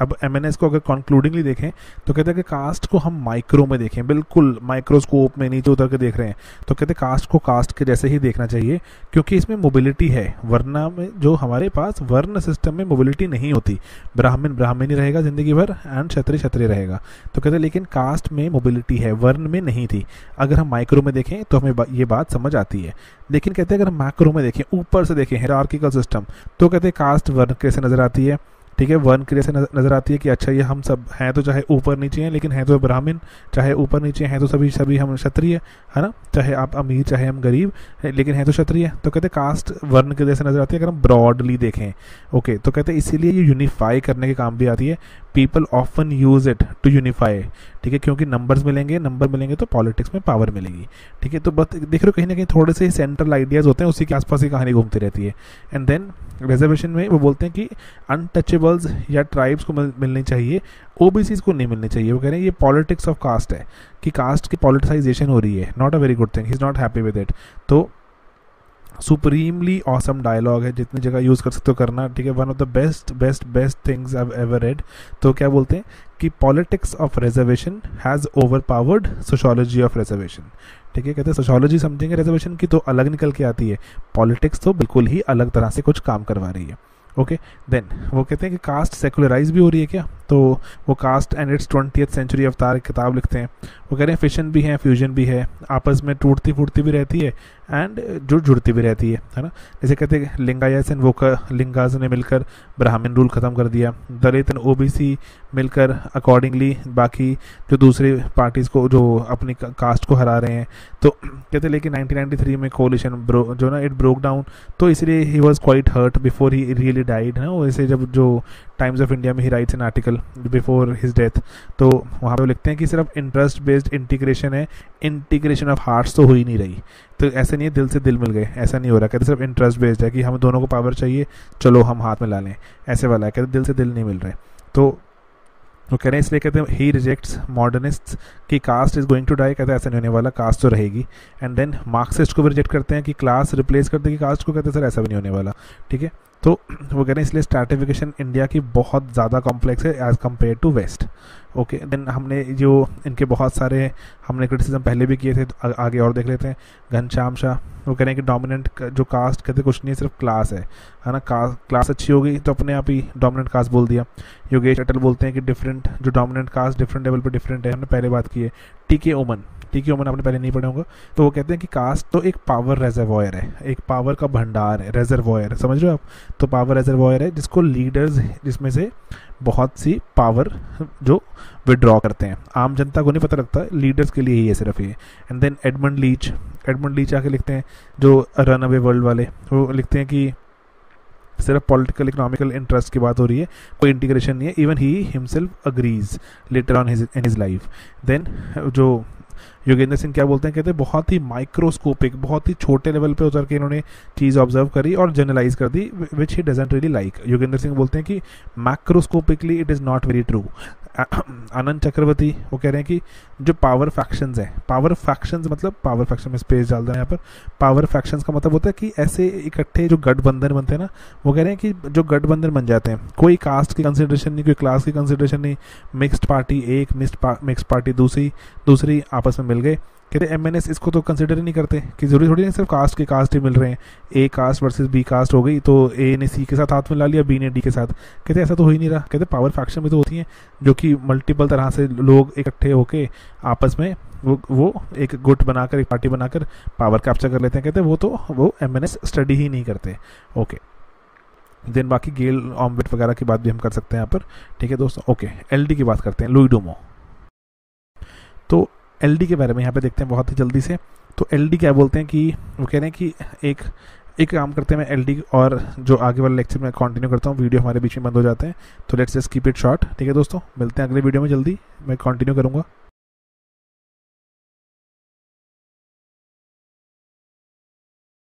अब एमएनएस को अगर कंक्लूडिंगली देखें तो कहते हैं कि कास्ट को हम माइक्रो में देखें, बिल्कुल माइक्रोस्कोप में नीचे उतर के देख रहे हैं, तो कहते हैं कास्ट को कास्ट के जैसे ही देखना चाहिए क्योंकि इसमें मोबिलिटी है, वरना में जो हमारे पास वर्ण सिस्टम में मोबिलिटी नहीं होती, ब्राह्मण ब्राह्मण ही रहेगा ज़िंदगी भर एंड क्षत्रिय क्षत्रिय रहेगा। तो कहते हैं लेकिन कास्ट में मोबिलिटी है, वर्ण में नहीं थी। अगर हम माइक्रो में देखें तो हमें ये बात समझ आती है, लेकिन कहते हैं अगर हम मैक्रो में देखें, ऊपर से देखें हायरार्किकल सिस्टम, तो कहते हैं कास्ट वर्ण कैसे नज़र आती है, ठीक है, वर्ण के जैसे नज़र आती है कि अच्छा ये हम सब हैं तो चाहे ऊपर नीचे हैं लेकिन हैं तो ब्राह्मण, चाहे ऊपर नीचे हैं तो सभी सभी हम क्षत्रिय, है ना, चाहे आप अमीर चाहे हम गरीब लेकिन हैं तो क्षत्रिय। तो कहते कास्ट वर्ण के जैसे नज़र आती है अगर हम ब्रॉडली देखें। ओके तो कहते इसीलिए ये यूनिफाई करने के काम भी आती है, people often use it to unify, ठीक है, क्योंकि नंबर्स मिलेंगे, नंबर मिलेंगे तो पॉलिटिक्स में पावर मिलेगी, ठीक है। तो बस देख रहे हो कहीं ना कहीं थोड़े से सेंट्रल आइडियाज़ होते हैं, उसी के आसपास ही कहानी घूमती रहती है। एंड देन रिजर्वेशन में वो बोलते हैं कि अनटचेबल्स या ट्राइब्स को मिलनी चाहिए, ओबीसीज को नहीं मिलनी चाहिए। वो कह रहे हैं ये पॉलिटिक्स ऑफ कास्ट है कि कास्ट की पॉलिटिसाइजेशन हो रही है, not a very good thing, he is not happy with it. तो सुप्रीमली ऑसम डायलॉग है, जितनी जगह यूज़ कर सकते हो करना, ठीक है, one of the best best best things I have ever read. तो क्या बोलते हैं कि politics of reservation has over powered sociology of reservation, ठीक है। कहते हैं सोशोलॉजी समझेंगे रिजर्वेशन की तो अलग निकल के आती है, पॉलिटिक्स तो बिल्कुल ही अलग तरह से कुछ काम करवा रही है। ओके देन वो कहते हैं कि कास्ट सेकुलराइज भी हो रही है क्या, तो वो caste and it's 20th century avatar किताब लिखते हैं। वो कह रहे हैं फिशन भी है फ्यूजन भी है, आपस में टूटती फूटती भी रहती है एंड जुड़ती भी रहती है ना। जैसे कहते हैं लिंगायस एंड वोकर, लिंगाज ने मिलकर ब्राह्मण रूल ख़त्म कर दिया, दलित एंड ओबीसी मिलकर अकॉर्डिंगली बाकी जो दूसरे पार्टीज़ को जो अपनी कास्ट को हरा रहे हैं। तो कहते लेकिन 1993 में कोलिशन जो ना इट ब्रोक डाउन, तो इसलिए he was quite hurt before he really died ना। वैसे जब जो टाइम्स ऑफ इंडिया में he writes an article article before his death, तो वहाँ पे लिखते हैं कि सिर्फ इंटरेस्ट बेस्ड इंटीग्रेशन है, इंटीग्रेशन ऑफ हार्ट्स तो हो ही नहीं रही। तो ऐसे नहीं है दिल से दिल मिल गए, ऐसा नहीं हो रहा। कहते सिर्फ इंटरेस्ट बेस्ड है कि हम दोनों को पावर चाहिए, चलो हम हाथ में ला लें, ऐसे वाला है। कहते दिल से दिल नहीं मिल रहे। तो वो कह रहे हैं इसलिए कहते हैं ही रिजेक्ट्स मॉडर्निस्ट्स कि caste is going to die, कहते हैं ऐसा नहीं होने वाला, कास्ट तो रहेगी। एंड देन मार्क्सिस्ट को भी रिजेक्ट करते हैं कि क्लास रिप्लेस करते हैं कि कास्ट को, कहते हैं सर ऐसा भी नहीं होने वाला, ठीक है। तो वो कह रहे हैं इसलिए स्ट्रैटिफिकेशन इंडिया की बहुत ज़्यादा कॉम्प्लेक्स है as compare to west. Okay, then हमने जो इनके बहुत सारे हमने क्रिटिसिज्म पहले भी किए थे, तो आगे और देख लेते हैं। घनश्याम शाह वो कह रहे हैं कि डोमिनेंट जो कास्ट, कहते कुछ नहीं है सिर्फ क्लास है ना, क्लास अच्छी होगी तो अपने आप ही डोमिनेंट कास्ट बोल दिया। योगेश अटल बोलते हैं कि डिफरेंट जो डोमिनेंट कास्ट डिफरेंट लेवल पर डिफरेंट है, हमने पहले बात की है। टीके ओमन आपने पहले नहीं पढ़े होंगे। तो वो कहते हैं कि कास्ट तो एक पावर रेजर्वॉयर है, एक पावर का भंडार है, रेजर्वॉयर समझ रहे हो आप, तो पावर रेजर्वॉयर है जिसको लीडर्स जिसमें से बहुत सी पावर जो विड्रॉ करते हैं, आम जनता को नहीं पता लगता, लीडर्स के लिए ही है सिर्फ ये। एंड देन एडमंड लीच आके लिखते हैं जो रन अवे वर्ल्ड वाले, वो लिखते हैं कि सिर्फ पॉलिटिकल इकोनॉमिकल इंटरेस्ट की बात हो रही है, कोई इंटीग्रेशन नहीं है। Even he himself agrees later on in his life. Then जो योगेंद्र सिंह क्या बोलते हैं, कहते हैं बहुत ही माइक्रोस्कोपिक, बहुत ही छोटे लेवल पे उतर के इन्होंने चीज़ ऑब्जर्व करी और जनरलाइज कर दी, which he doesn't really like. Yogendra Singh बोलते हैं कि macroscopically it is not very true. Anand Chakravarti वो कह रहे हैं कि जो पावर फैक्शंस हैं, पावर फैक्शंस मतलब पावर फैक्शन में स्पेस डाल देना यहाँ पर, पावर फैक्शंस का मतलब होता है कि ऐसे इकट्ठे जो गठबंधन बनते हैं ना, वो कह रहे हैं कि जो गठबंधन बन जाते हैं, कोई कास्ट की कंसिडरेशन नहीं, कोई क्लास की कंसिडरेशन नहीं, मिक्स्ड पार्टी एक, मिक्स्ड पार्टी दूसरी आपस में मिल गए। कहते MNS इसको तो कंसिडर ही नहीं करते कि जरूरी थोड़ी नहीं सिर्फ कास्ट के कास्ट ही मिल रहे हैं, A caste versus B caste हो गई तो ए ने सी के साथ हाथ में ला लिया, बी ने डी के साथ, कहते ऐसा तो हो ही नहीं रहा। कहते पावर फैक्शन भी तो होती हैं जो कि मल्टीपल तरह से लोग इकट्ठे होके आपस में वो एक गुट बनाकर, एक पार्टी बनाकर पावर कैप्चर कर लेते हैं। कहते वो MNS स्टडी ही नहीं करते। ओके, देन बाकी गेल ओमवेट वगैरह की बात भी हम कर सकते हैं यहाँ पर, ठीक है दोस्तों। ओके, LD की बात करते हैं, लुई डुमो। तो LD के बारे में यहाँ पे देखते हैं बहुत ही जल्दी से। तो LD क्या बोलते हैं कि वो कह रहे हैं कि एक काम करते हैं, मैं LD और जो आगे वाले लेक्चर में कंटिन्यू करता हूँ, वीडियो हमारे बीच में बंद हो जाते हैं, तो let's just keep it short. ठीक है दोस्तों, मिलते हैं अगले वीडियो में, जल्दी मैं कंटिन्यू करूँगा।